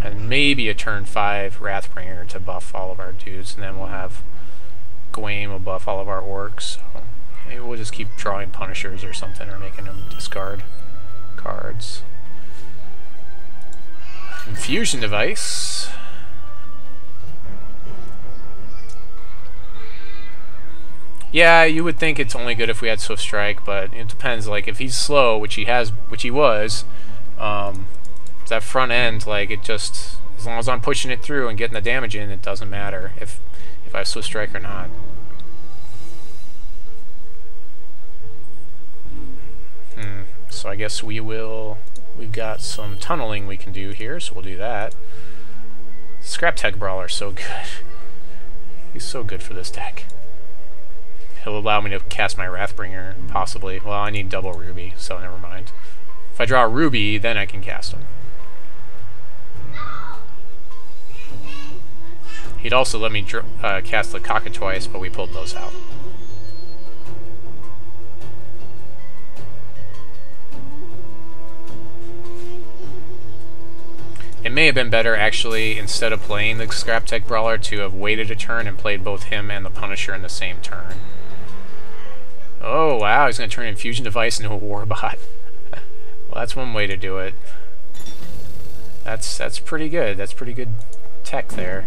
and maybe a turn 5 Wrathbringer to buff all of our dudes, and then we'll have Gwaine will buff all of our orcs. So maybe we'll just keep drawing Punishers or something, or making them discard. cards. Infusion device. Yeah, you would think it's only good if we had Swift Strike, but it depends. Like, if he's slow, which he has, which he was, that front end, like, it just, as long as I'm pushing it through and getting the damage in, it doesn't matter if I Swift Strike or not. So I guess we will. We've got some tunneling we can do here, so we'll do that. Scraptech Brawler, so good. He's so good for this deck. He'll allow me to cast my Wrathbringer, possibly. Well, I need double Ruby, so never mind. If I draw a Ruby, then I can cast him. He'd also let me cast the Cockatwice, but we pulled those out. It may have been better, actually, instead of playing the Scraptech Brawler, to have waited a turn and played both him and the Punisher in the same turn. Oh, wow, he's going to turn Infusion Device into a Warbot. Well, that's one way to do it. That's pretty good. That's pretty good tech there.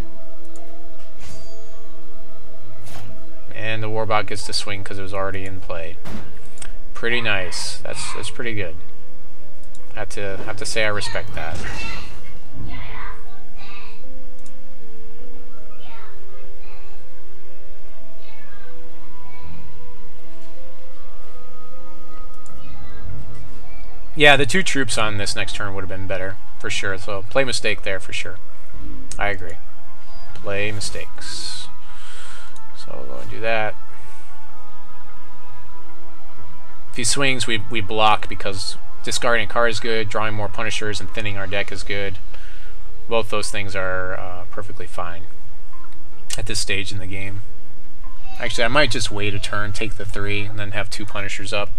And the Warbot gets to swing because it was already in play. Pretty nice. That's pretty good. I have to say I respect that. Yeah, the two troops on this next turn would have been better, for sure. So, play mistake there, for sure. I agree. Play mistakes. So, we'll go and do that. If he swings, we block, because discarding a card is good, drawing more Punishers, and thinning our deck is good. Both those things are perfectly fine at this stage in the game. Actually, I might just wait a turn, take the 3, and then have 2 Punishers up,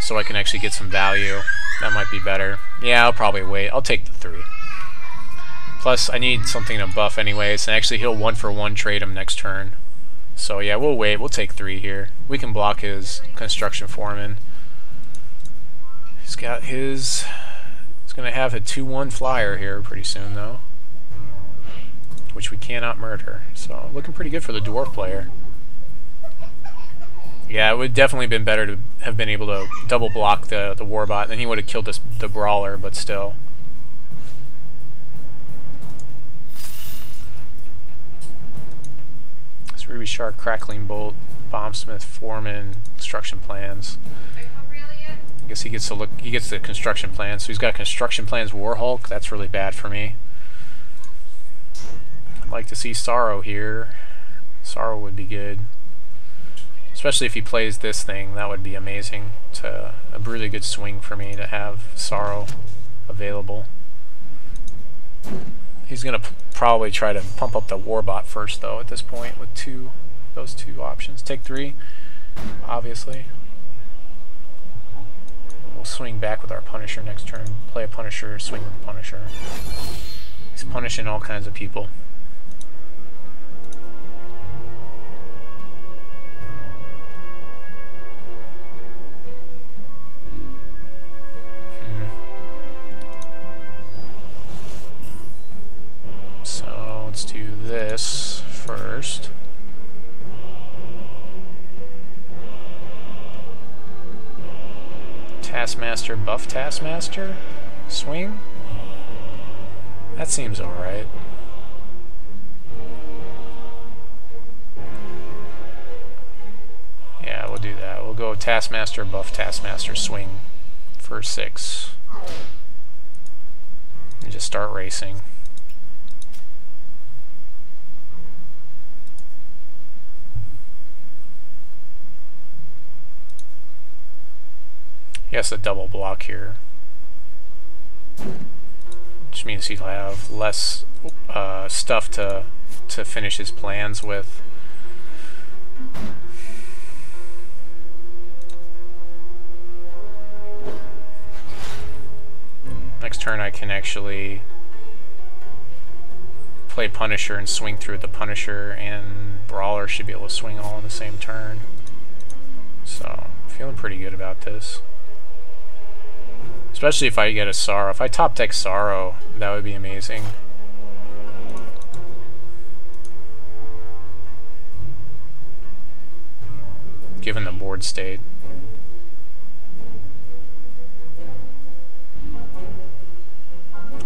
so I can actually get some value. That might be better. Yeah, I'll probably wait. I'll take the 3. Plus, I need something to buff anyways, and actually he'll 1-for-1 trade him next turn. So yeah, we'll wait. We'll take 3 here. We can block his Construction Foreman. He's got his... He's going to have a 2-1 flyer here pretty soon, though, which we cannot murder. So, looking pretty good for the Dwarf player. Yeah, it would definitely been better to have been able to double block the Warbot, then he would have killed the Brawler, but still. It's Ruby Shark, Crackling Bolt, Bombsmith, Foreman, Construction Plans. I guess he gets to look. He gets the Construction Plans, so he's got Construction Plans Warhulk. That's really bad for me. I'd like to see Sorrow here. Sorrow would be good. Especially if he plays this thing, that would be amazing. To a really good swing for me to have Sorrow available. He's gonna probably try to pump up the Warbot first, though. At this point, with those two options, take 3, obviously. We'll swing back with our Punisher next turn. Play a Punisher, swing with a Punisher. He's punishing all kinds of people. So let's do this first. Taskmaster, buff Taskmaster, swing? That seems alright. Yeah, we'll do that. We'll go Taskmaster, buff Taskmaster, swing for 6. And just start racing. Yes, a double block here, which means he'll have less stuff to finish his plans with. Next turn, I can actually play Punisher and swing through the Punisher, and Brawler should be able to swing all in the same turn. So, feeling pretty good about this. Especially if I get a Sorrow. If I top deck Sorrow, that would be amazing. Given the board state.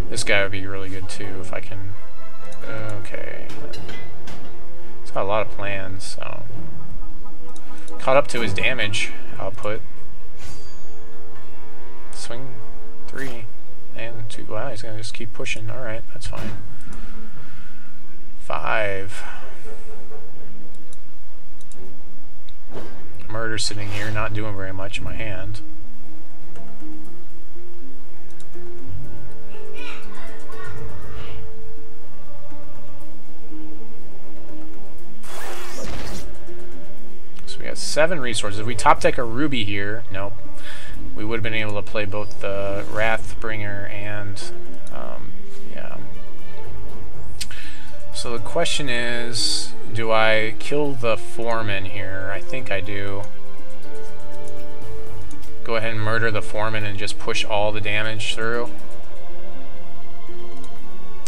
This guy would be really good too if I can... Okay. He's got a lot of plans, so... Caught up to his damage output. Swing 3 and 2. Wow, he's gonna just keep pushing. Alright, that's fine. 5. Murder sitting here, not doing very much in my hand. So we got 7 resources. If we top deck a ruby here, nope. We would have been able to play both the Wrathbringer and, yeah. So the question is, do I kill the Foreman here? I think I do. Go ahead and murder the Foreman and just push all the damage through.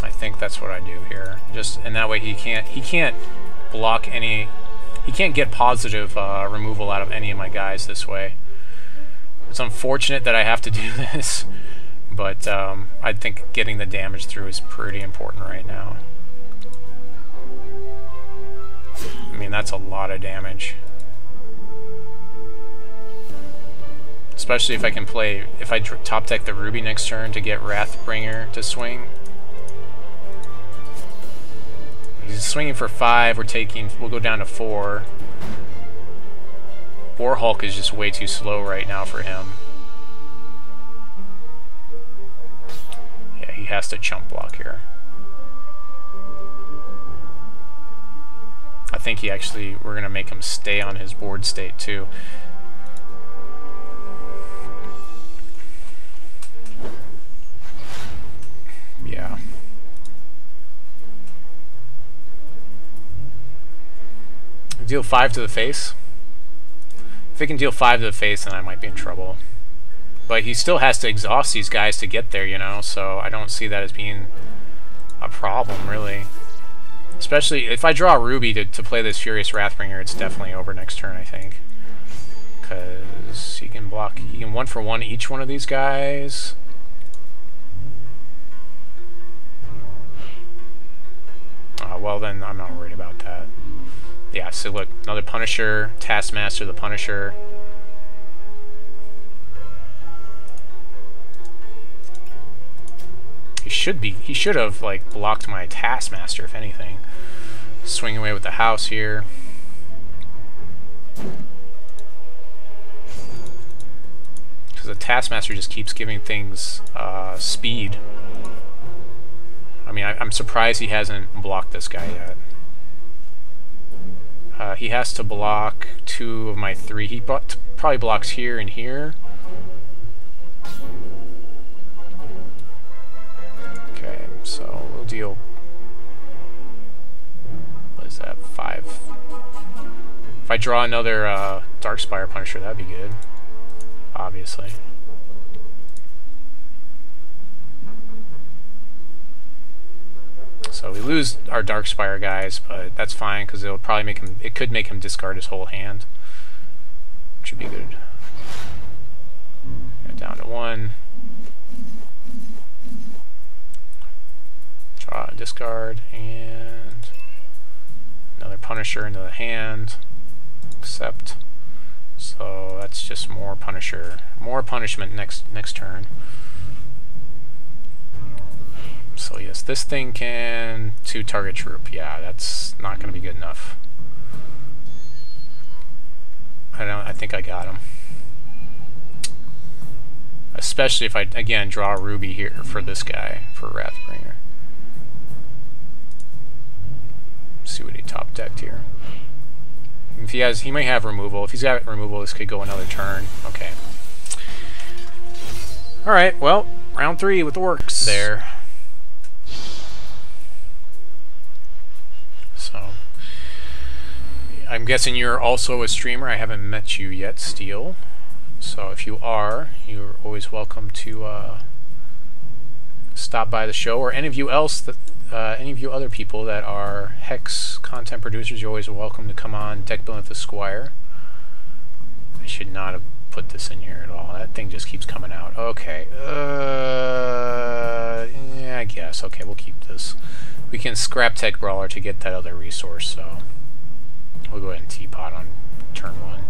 I think that's what I do here. Just, and that way he can't block any, he can't get positive removal out of any of my guys this way. It's unfortunate that I have to do this, but I think getting the damage through is pretty important right now. I mean, that's a lot of damage. Especially if I can play, if I top deck the Ruby next turn to get Wrathbringer to swing. He's swinging for 5, we're taking, we'll go down to 4. Warhulk is just way too slow right now for him. Yeah, he has to chump block here. I think he actually, we're gonna make him stay on his board state too. Yeah. Deal 5 to the face. If he can deal 5 to the face, then I might be in trouble. But he still has to exhaust these guys to get there, you know, so I don't see that as being a problem, really. Especially if I draw a Ruby to play this Furious Wrathbringer, it's definitely over next turn, I think. Because he can block, he can 1-for-1 each one of these guys. Well, then I'm not worried about that. Yeah, so look, another Punisher, Taskmaster, the Punisher. He should have, like, blocked my Taskmaster, if anything. Swing away with the house here. Because the Taskmaster just keeps giving things speed. I mean, I'm surprised he hasn't blocked this guy yet. He has to block 2 of my 3. He probably blocks here and here. Okay, so we'll deal... What is that? 5. If I draw another Dark Spire Punisher, that'd be good. Obviously. So we lose our Dark Spire guys, but that's fine because it'll probably make him. It could make him discard his whole hand, which would be good. Go down to 1. Draw, discard, and another Punisher into the hand. Accept. So that's just more Punisher, more punishment next turn. So yes, this thing can 2 target troop. Yeah, that's not going to be good enough. I think I got him. Especially if I again draw a Ruby here for this guy for Wrathbringer. See what he top decked here. If he has, he may have removal. If he's got removal, this could go another turn. Okay. All right. Well, round 3 with the works there. I'm guessing you're also a streamer. I haven't met you yet, Steel. So if you are, you're always welcome to stop by the show, or any of you else that any of you other people that are Hex content producers, you're always welcome to come on Deck Building with the Squire. I should not have put this in here at all. That thing just keeps coming out. Okay. Yeah, I guess. Okay, we'll keep this. We can Scraptech Brawler to get that other resource, so we'll go ahead and Teapot on turn one.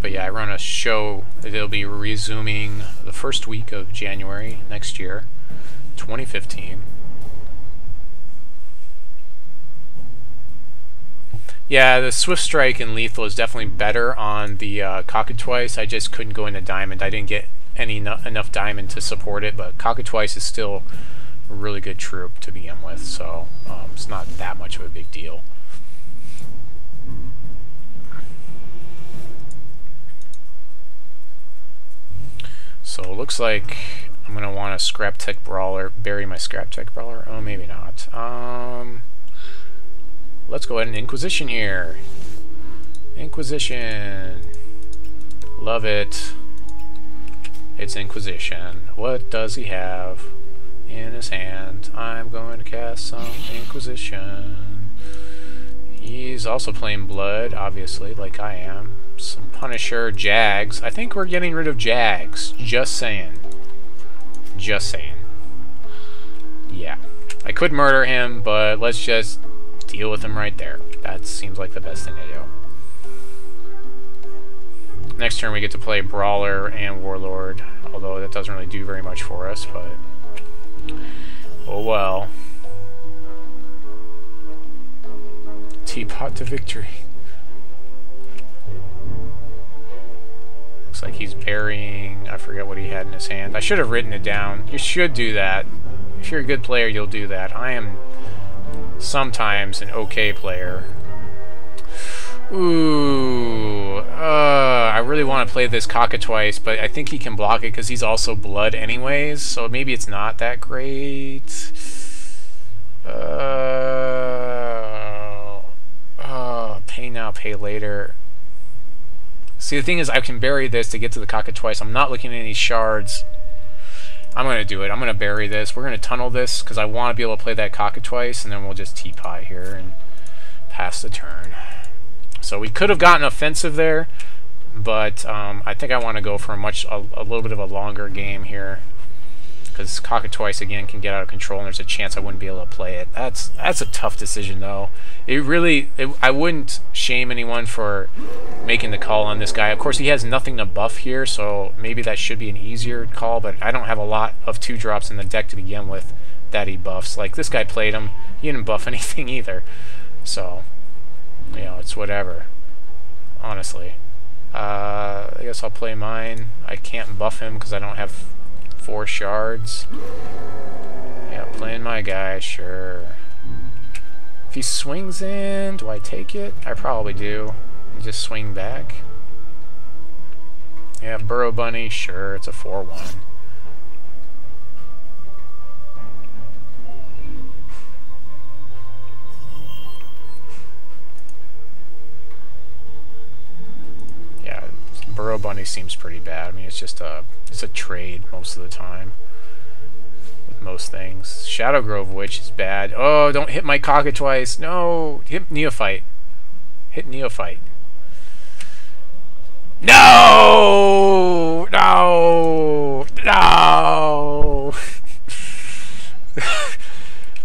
But yeah, I run a show. It'll be resuming the first week of January next year, 2015. Yeah, the Swift Strike and Lethal is definitely better on the Cockatwice. I just couldn't go into Diamond. I didn't get any enough Diamond to support it, but Cockatwice is still a really good troop to begin with, so it's not that much of a big deal. So it looks like I'm going to want to Scraptech Brawler, bury my Scraptech Brawler. Oh, maybe not. Let's go ahead and Inquisition here. Inquisition. Love it. It's Inquisition. What does he have in his hand? I'm going to cast some Inquisition. He's also playing Blood, obviously, like I am. Some Punisher, Jags. I think we're getting rid of Jags. Just saying. Just saying. Yeah. I could murder him, but let's just deal with him right there. That seems like the best thing to do. Next turn we get to play Brawler and Warlord, although that doesn't really do very much for us, but oh well. Teapot to victory. Looks like he's burying, I forget what he had in his hand. I should have written it down. You should do that. If you're a good player, you'll do that. I am sometimes an okay player. Ooh, I really want to play this Cockatwice, but I think he can block it because he's also Blood anyways, so maybe it's not that great. Pay now, pay later. See, the thing is, I can bury this to get to the Cockatwice. I'm not looking at any shards. I'm going to do it. I'm going to bury this. We're going to tunnel this because I want to be able to play that Cockatwice, and then we'll just teapot here and pass the turn. So we could have gotten offensive there, but I think I want to go for a little bit of a longer game here because Cockatwice, again, can get out of control, and there's a chance I wouldn't be able to play it. That's a tough decision, though. I wouldn't shame anyone for making the call on this guy. Of course, he has nothing to buff here, so maybe that should be an easier call, but I don't have a lot of 2-drops in the deck to begin with that he buffs. Like, this guy played him. He didn't buff anything either. So, you know, it's whatever. Honestly. I guess I'll play mine. I can't buff him because I don't have 4 shards. Yeah, playing my guy, sure. If he swings in, do I take it? I probably do. Just swing back. Yeah, Burrow Bunny, sure, it's a 4-1. Yeah, Burrow Bunny seems pretty bad. I mean, it's just a trade most of the time. Most things. Shadow Grove Witch is bad. Oh, don't hit my Cockatwice. No, hit Neophyte. Hit Neophyte. No! No! No!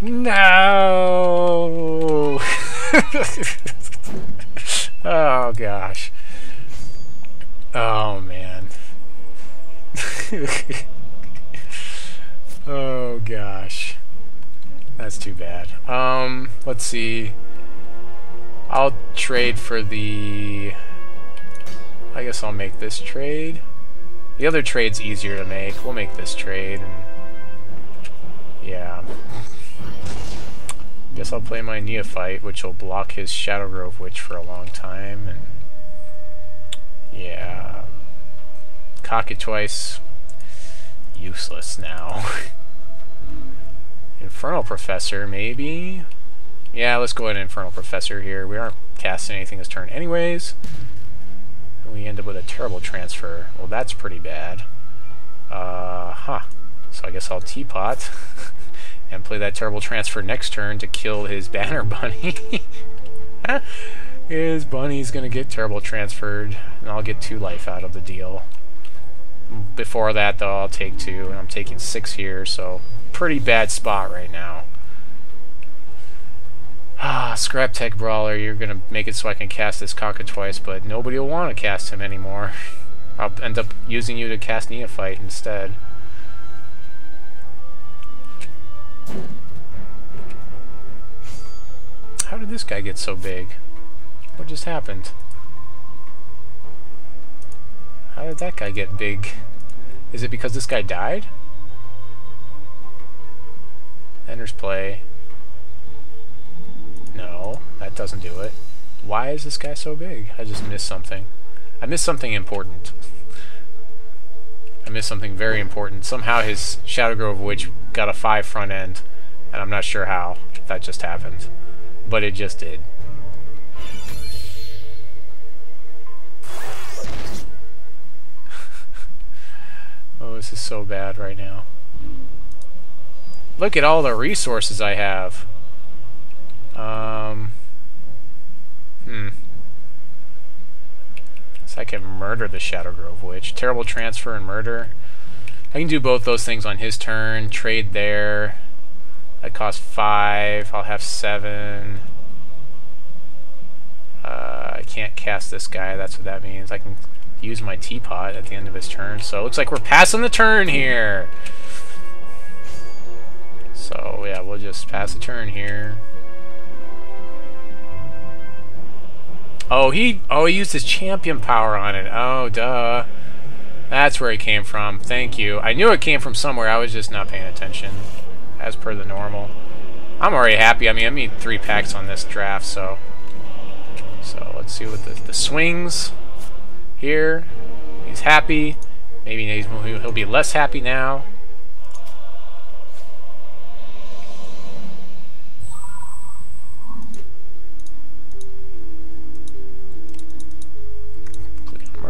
No! Oh, gosh. Oh, man. Oh gosh, that's too bad. Let's see. I'll trade for the. I guess I'll make this trade. The other trade's easier to make. We'll make this trade. And yeah. Guess I'll play my Neophyte, which will block his Shadow Grove Witch for a long time. And yeah, Cockatwice, useless now. Infernal Professor, maybe? Yeah, let's go ahead and Infernal Professor here. We aren't casting anything this turn anyways. we end up with a Terrible Transfer. Well, that's pretty bad. So I guess I'll Teapot and play that Terrible Transfer next turn to kill his Banner Bunny. His bunny's gonna get Terrible Transferred, and I'll get 2 life out of the deal. Before that, though, I'll take 2, and I'm taking 6 here, so pretty bad spot right now. Scraptech Brawler, you're gonna make it so I can cast this Cockatwice, but nobody will want to cast him anymore. I'll end up using you to cast Neophyte instead. How did this guy get so big? What just happened? How did that guy get big? Is it because this guy died? Enters play. No, that doesn't do it. Why is this guy so big? I just missed something. I missed something important. I missed something very important. Somehow his Shadow Grove Witch got a 5 front end, and I'm not sure how that just happened. But it just did. Oh, this is so bad right now. Look at all the resources I have. So I can murder the Shadow Grove Witch. Terrible Transfer and Murder. I can do both those things on his turn. Trade there. That costs 5. I'll have 7. I can't cast this guy. That's what that means. I can use my Teapot at the end of his turn. So it looks like we're passing the turn here. So yeah, we'll just pass the turn here. Oh, he used his champion power on it. Oh, duh. That's where it came from. Thank you. I knew it came from somewhere. I was just not paying attention, as per the normal. I'm already happy. I mean, I need 3 packs on this draft, so let's see what the swings here. He's happy. Maybe he'll be less happy now.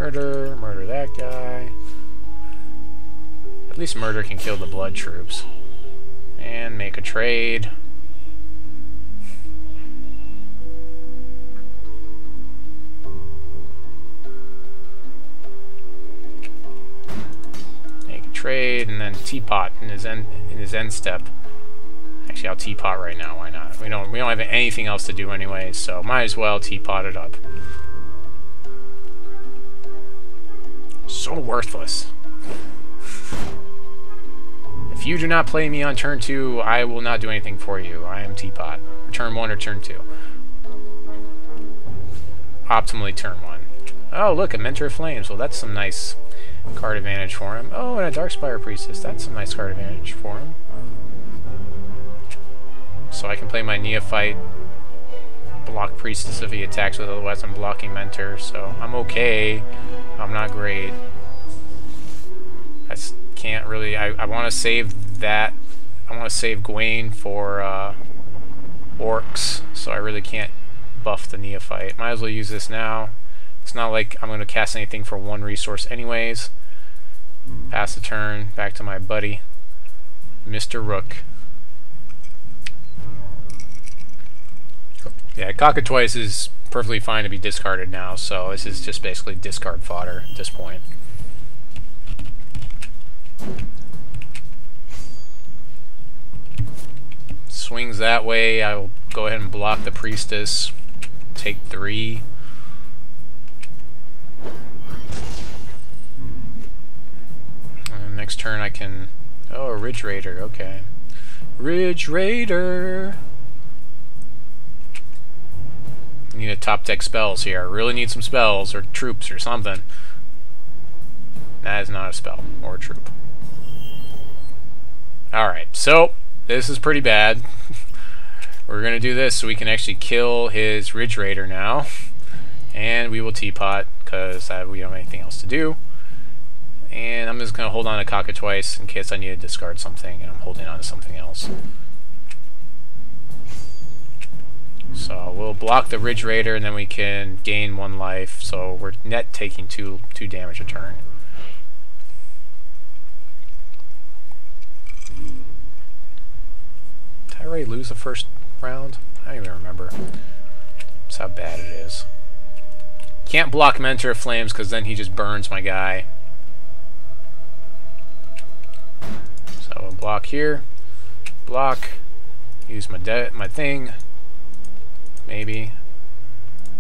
Murder that guy. At least Murder can kill the blood troops. And make a trade. Make a trade and then Teapot in his end step. Actually, I'll Teapot right now, why not? We don't have anything else to do anyway, so might as well Teapot it up. So worthless. If you do not play me on turn 2, I will not do anything for you. I am Teapot. Turn 1 or turn 2. Optimally turn 1. Oh, look, a Mentor of Flames. Well, that's some nice card advantage for him. Oh, and a Dark Spire Priestess. That's some nice card advantage for him. So I can play my Neophyte, block Priestess if he attacks with, otherwise I'm blocking Mentor, so I'm okay. I'm not great. I can't really... I want to save that. I want to save Gwaine for orcs, so I really can't buff the Neophyte. Might as well use this now. It's not like I'm going to cast anything for 1 resource anyways. Pass the turn. Back to my buddy, Mr. Rook. Yeah, Cockatwice is perfectly fine to be discarded now, so this is just basically discard fodder at this point. Swings that way, I'll go ahead and block the Priestess, take 3. And next turn I can... oh, Ridge Raider, okay. Ridge Raider! Need a top deck spells here. I really need some spells or troops or something. That is not a spell or a troop. Alright, so this is pretty bad. We're gonna do this so we can actually kill his Ridge Raider now. And we will Teapot because we don't have anything else to do. And I'm just gonna hold on to Cockatwice in case I need to discard something and I'm holding on to something else. So we'll block the Ridge Raider, and then we can gain one life, so we're net taking two damage a turn. Did I already lose the first round? I don't even remember. That's how bad it is. Can't block Mentor of Flames, because then he just burns my guy. So we'll block here. Block. Use my thing. Maybe.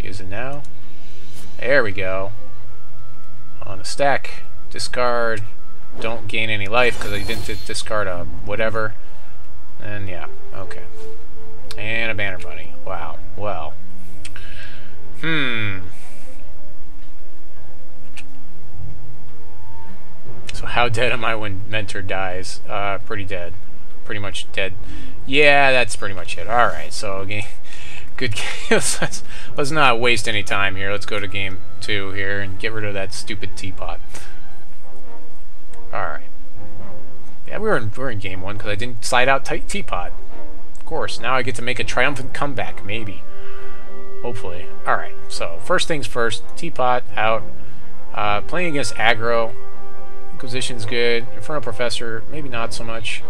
Use it now. There we go. On the stack. Discard. Don't gain any life because I didn't discard a whatever. And yeah. Okay. And a Banner Bunny. Wow. Well. So how dead am I when Mentor dies? Pretty dead. Pretty much dead. Yeah, that's pretty much it. Alright, so again... Good game. Let's not waste any time here. Let's go to game 2 here and get rid of that stupid teapot. Alright. Yeah, we were in game 1 because I didn't slide out teapot. Of course. Now I get to make a triumphant comeback, maybe. Hopefully. Alright, so first things first. Teapot out. Playing against aggro. Inquisition's good. Infernal Professor, maybe not so much.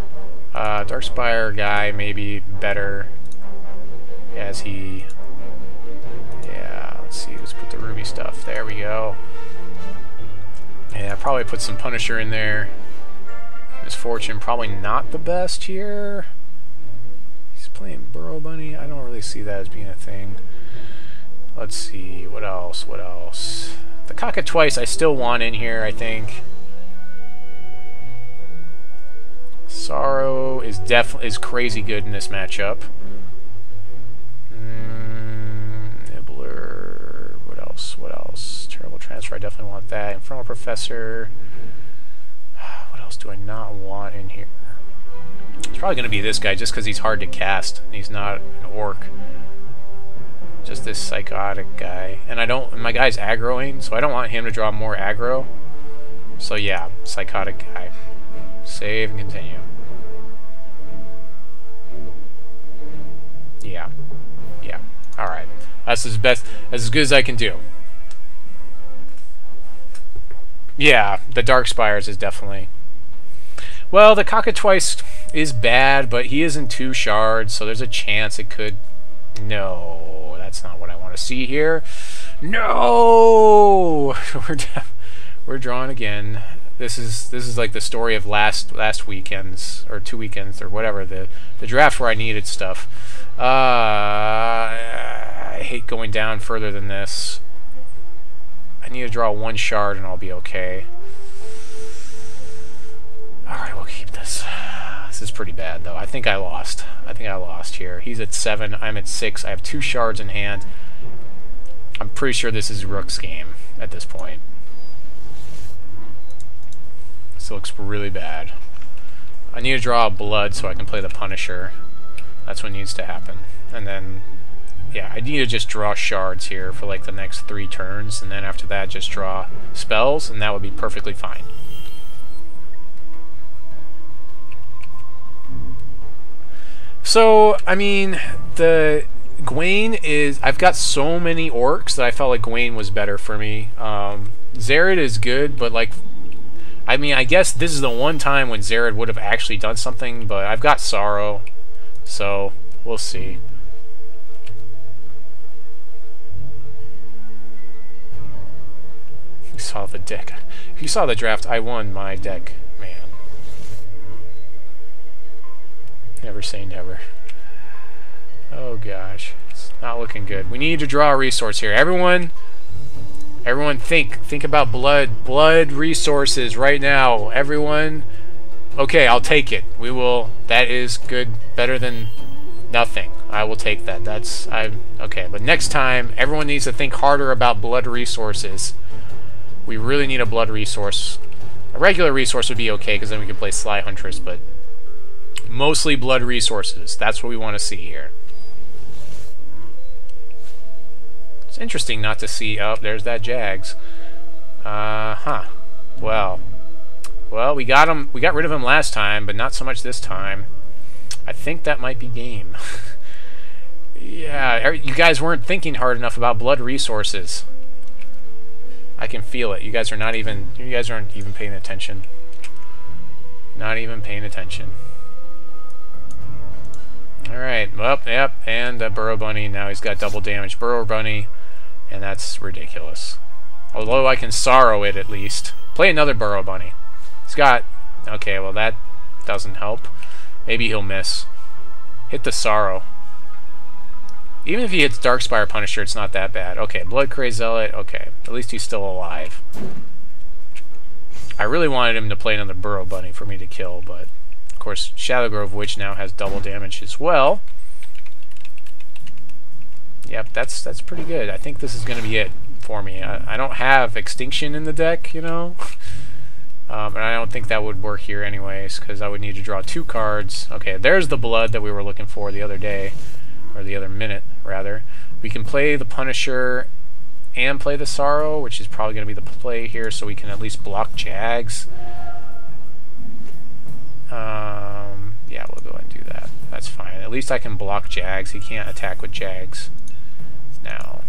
Dark Spire guy, maybe better. Let's see, let's put the ruby stuff, there we go. Yeah, probably put some Punisher in there. Misfortune, probably not the best here. He's playing Burrow Bunny, I don't really see that as being a thing. Let's see, what else? The Cockatwice I still want in here, I think. Sorrow is definitely crazy good in this matchup. Nibbler. What else? Terrible Transfer. I definitely want that. Infernal Professor. What else do I not want in here? It's probably going to be this guy just because he's hard to cast. And he's not an orc. Just this psychotic guy. And I don't. My guy's aggroing, so I don't want him to draw more aggro. So yeah, psychotic guy. Save and continue. Yeah. All right, that's as best, as good as I can do. Yeah, the Dark Spires is definitely. Well, the Cockatwice is bad, but he is in 2 shards, so there's a chance it could. No, that's not what I want to see here. No, we're drawn again. This is like the story of last weekend's or 2 weekends or whatever the draft where I needed stuff. I hate going down further than this. I need to draw 1 shard and I'll be okay. All right, we'll keep this. This is pretty bad though. I think I lost here. He's at 7. I'm at 6. I have 2 shards in hand. I'm pretty sure this is Rook's game at this point. This looks really bad. I need to draw blood so I can play the Punisher. That's what needs to happen. And then, yeah, I need to just draw shards here for like the next 3 turns, and then after that just draw spells, and that would be perfectly fine. So, I mean, the Gwaine is... I've got so many orcs that I felt like Gwaine was better for me. Zared is good, but like... I mean, I guess this is the one time when Zared would have actually done something, but I've got Sorrow, so we'll see. You saw the deck. If you saw the draft, I won my deck, man. Never say never. Oh gosh, it's not looking good. We need to draw a resource here. Everyone think about blood resources right now. Everyone, okay, I'll take it. We will, that is good, better than nothing. I will take that. Okay, but next time, everyone needs to think harder about blood resources. We really need a blood resource. A regular resource would be okay, because then we can play Sly Huntress, but mostly blood resources. That's what we want to see here. It's interesting not to see. Oh, there's that Jags. Well, we got him. We got rid of him last time, but not so much this time. I think that might be game. Yeah, you guys weren't thinking hard enough about blood resources. I can feel it. You guys aren't even paying attention. Not even paying attention. Alright, well, yep, and Burrow Bunny, now he's got double damage Burrow Bunny, and that's ridiculous. Although I can sorrow it at least. Play another Burrow Bunny. He's got... Okay, well that doesn't help. Maybe he'll miss. Hit the sorrow. Even if he hits Dark Spire Punisher, it's not that bad. Okay, Blood Crazed Zealot, okay. At least he's still alive. I really wanted him to play another Burrow Bunny for me to kill, but... Of course, Shadowgrove Witch now has double damage as well. Yep, that's pretty good. I think this is going to be it for me. I don't have Extinction in the deck, you know? And I don't think that would work here anyways, because I would need to draw two cards. Okay, there's the blood that we were looking for the other day, or the other minute, rather. We can play the Punisher and play the Sorrow, which is probably going to be the play here, so we can at least block Jags. Yeah, we'll go ahead and do that. That's fine. At least I can block Jags. He can't attack with Jags. Now,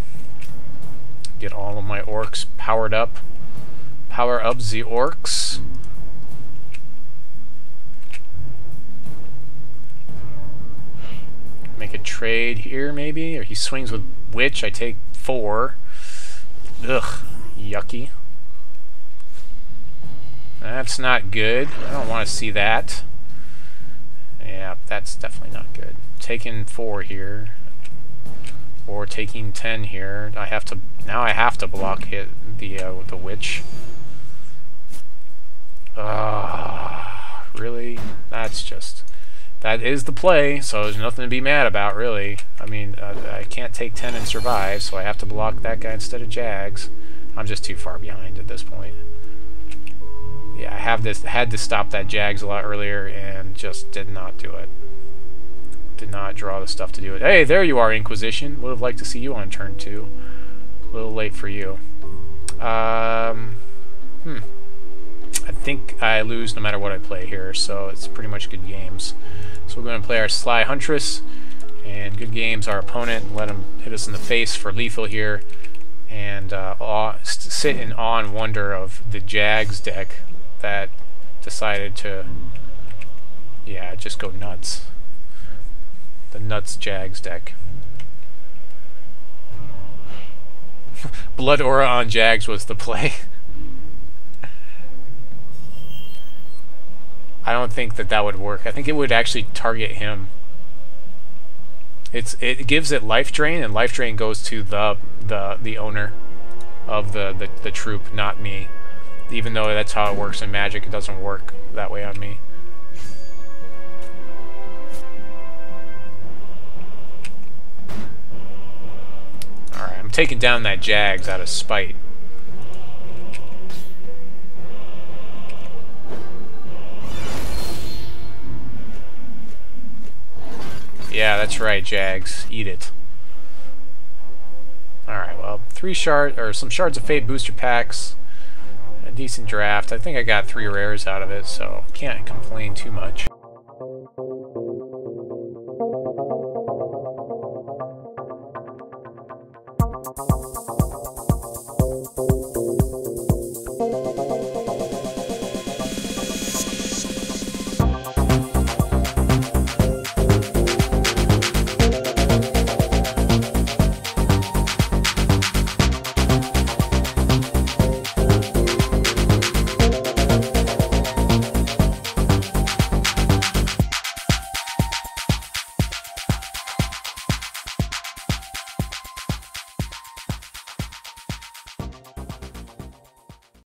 get all of my orcs powered up. Power up the orcs. Make a trade here, maybe? Or he swings with Witch. I take 4. Ugh, yucky. That's not good. I don't want to see that. Yeah, that's definitely not good. Taking 4 here, or taking 10 here. I have to now. I have to block hit the witch. Really? That's just that is the play. So there's nothing to be mad about, really. I mean, I can't take 10 and survive, so I have to block that guy instead of Jags. I'm just too far behind at this point. Yeah, I had to stop that Jags a lot earlier and just did not do it. Did not draw the stuff to do it. Hey, there you are, Inquisition. Would have liked to see you on turn 2. A little late for you. I think I lose no matter what I play here, so it's pretty much good games. So we're going to play our Sly Huntress, and good games our opponent. Let him hit us in the face for lethal here, and sit in awe and wonder of the Jags deck that decided to, yeah, just go nuts. The nuts Jags deck. Blood Aura on Jags was the play. I don't think that would work. I think it would actually target him. It gives it life drain, and life drain goes to the owner of the troop, not me. Even though that's how it works in Magic, it doesn't work that way on me. Alright, I'm taking down that Jags out of spite. Yeah, that's right, Jags. Eat it. Alright, well, 3 shards, or some Shards of Fate booster packs. A decent draft. I think I got 3 rares out of it, so can't complain too much.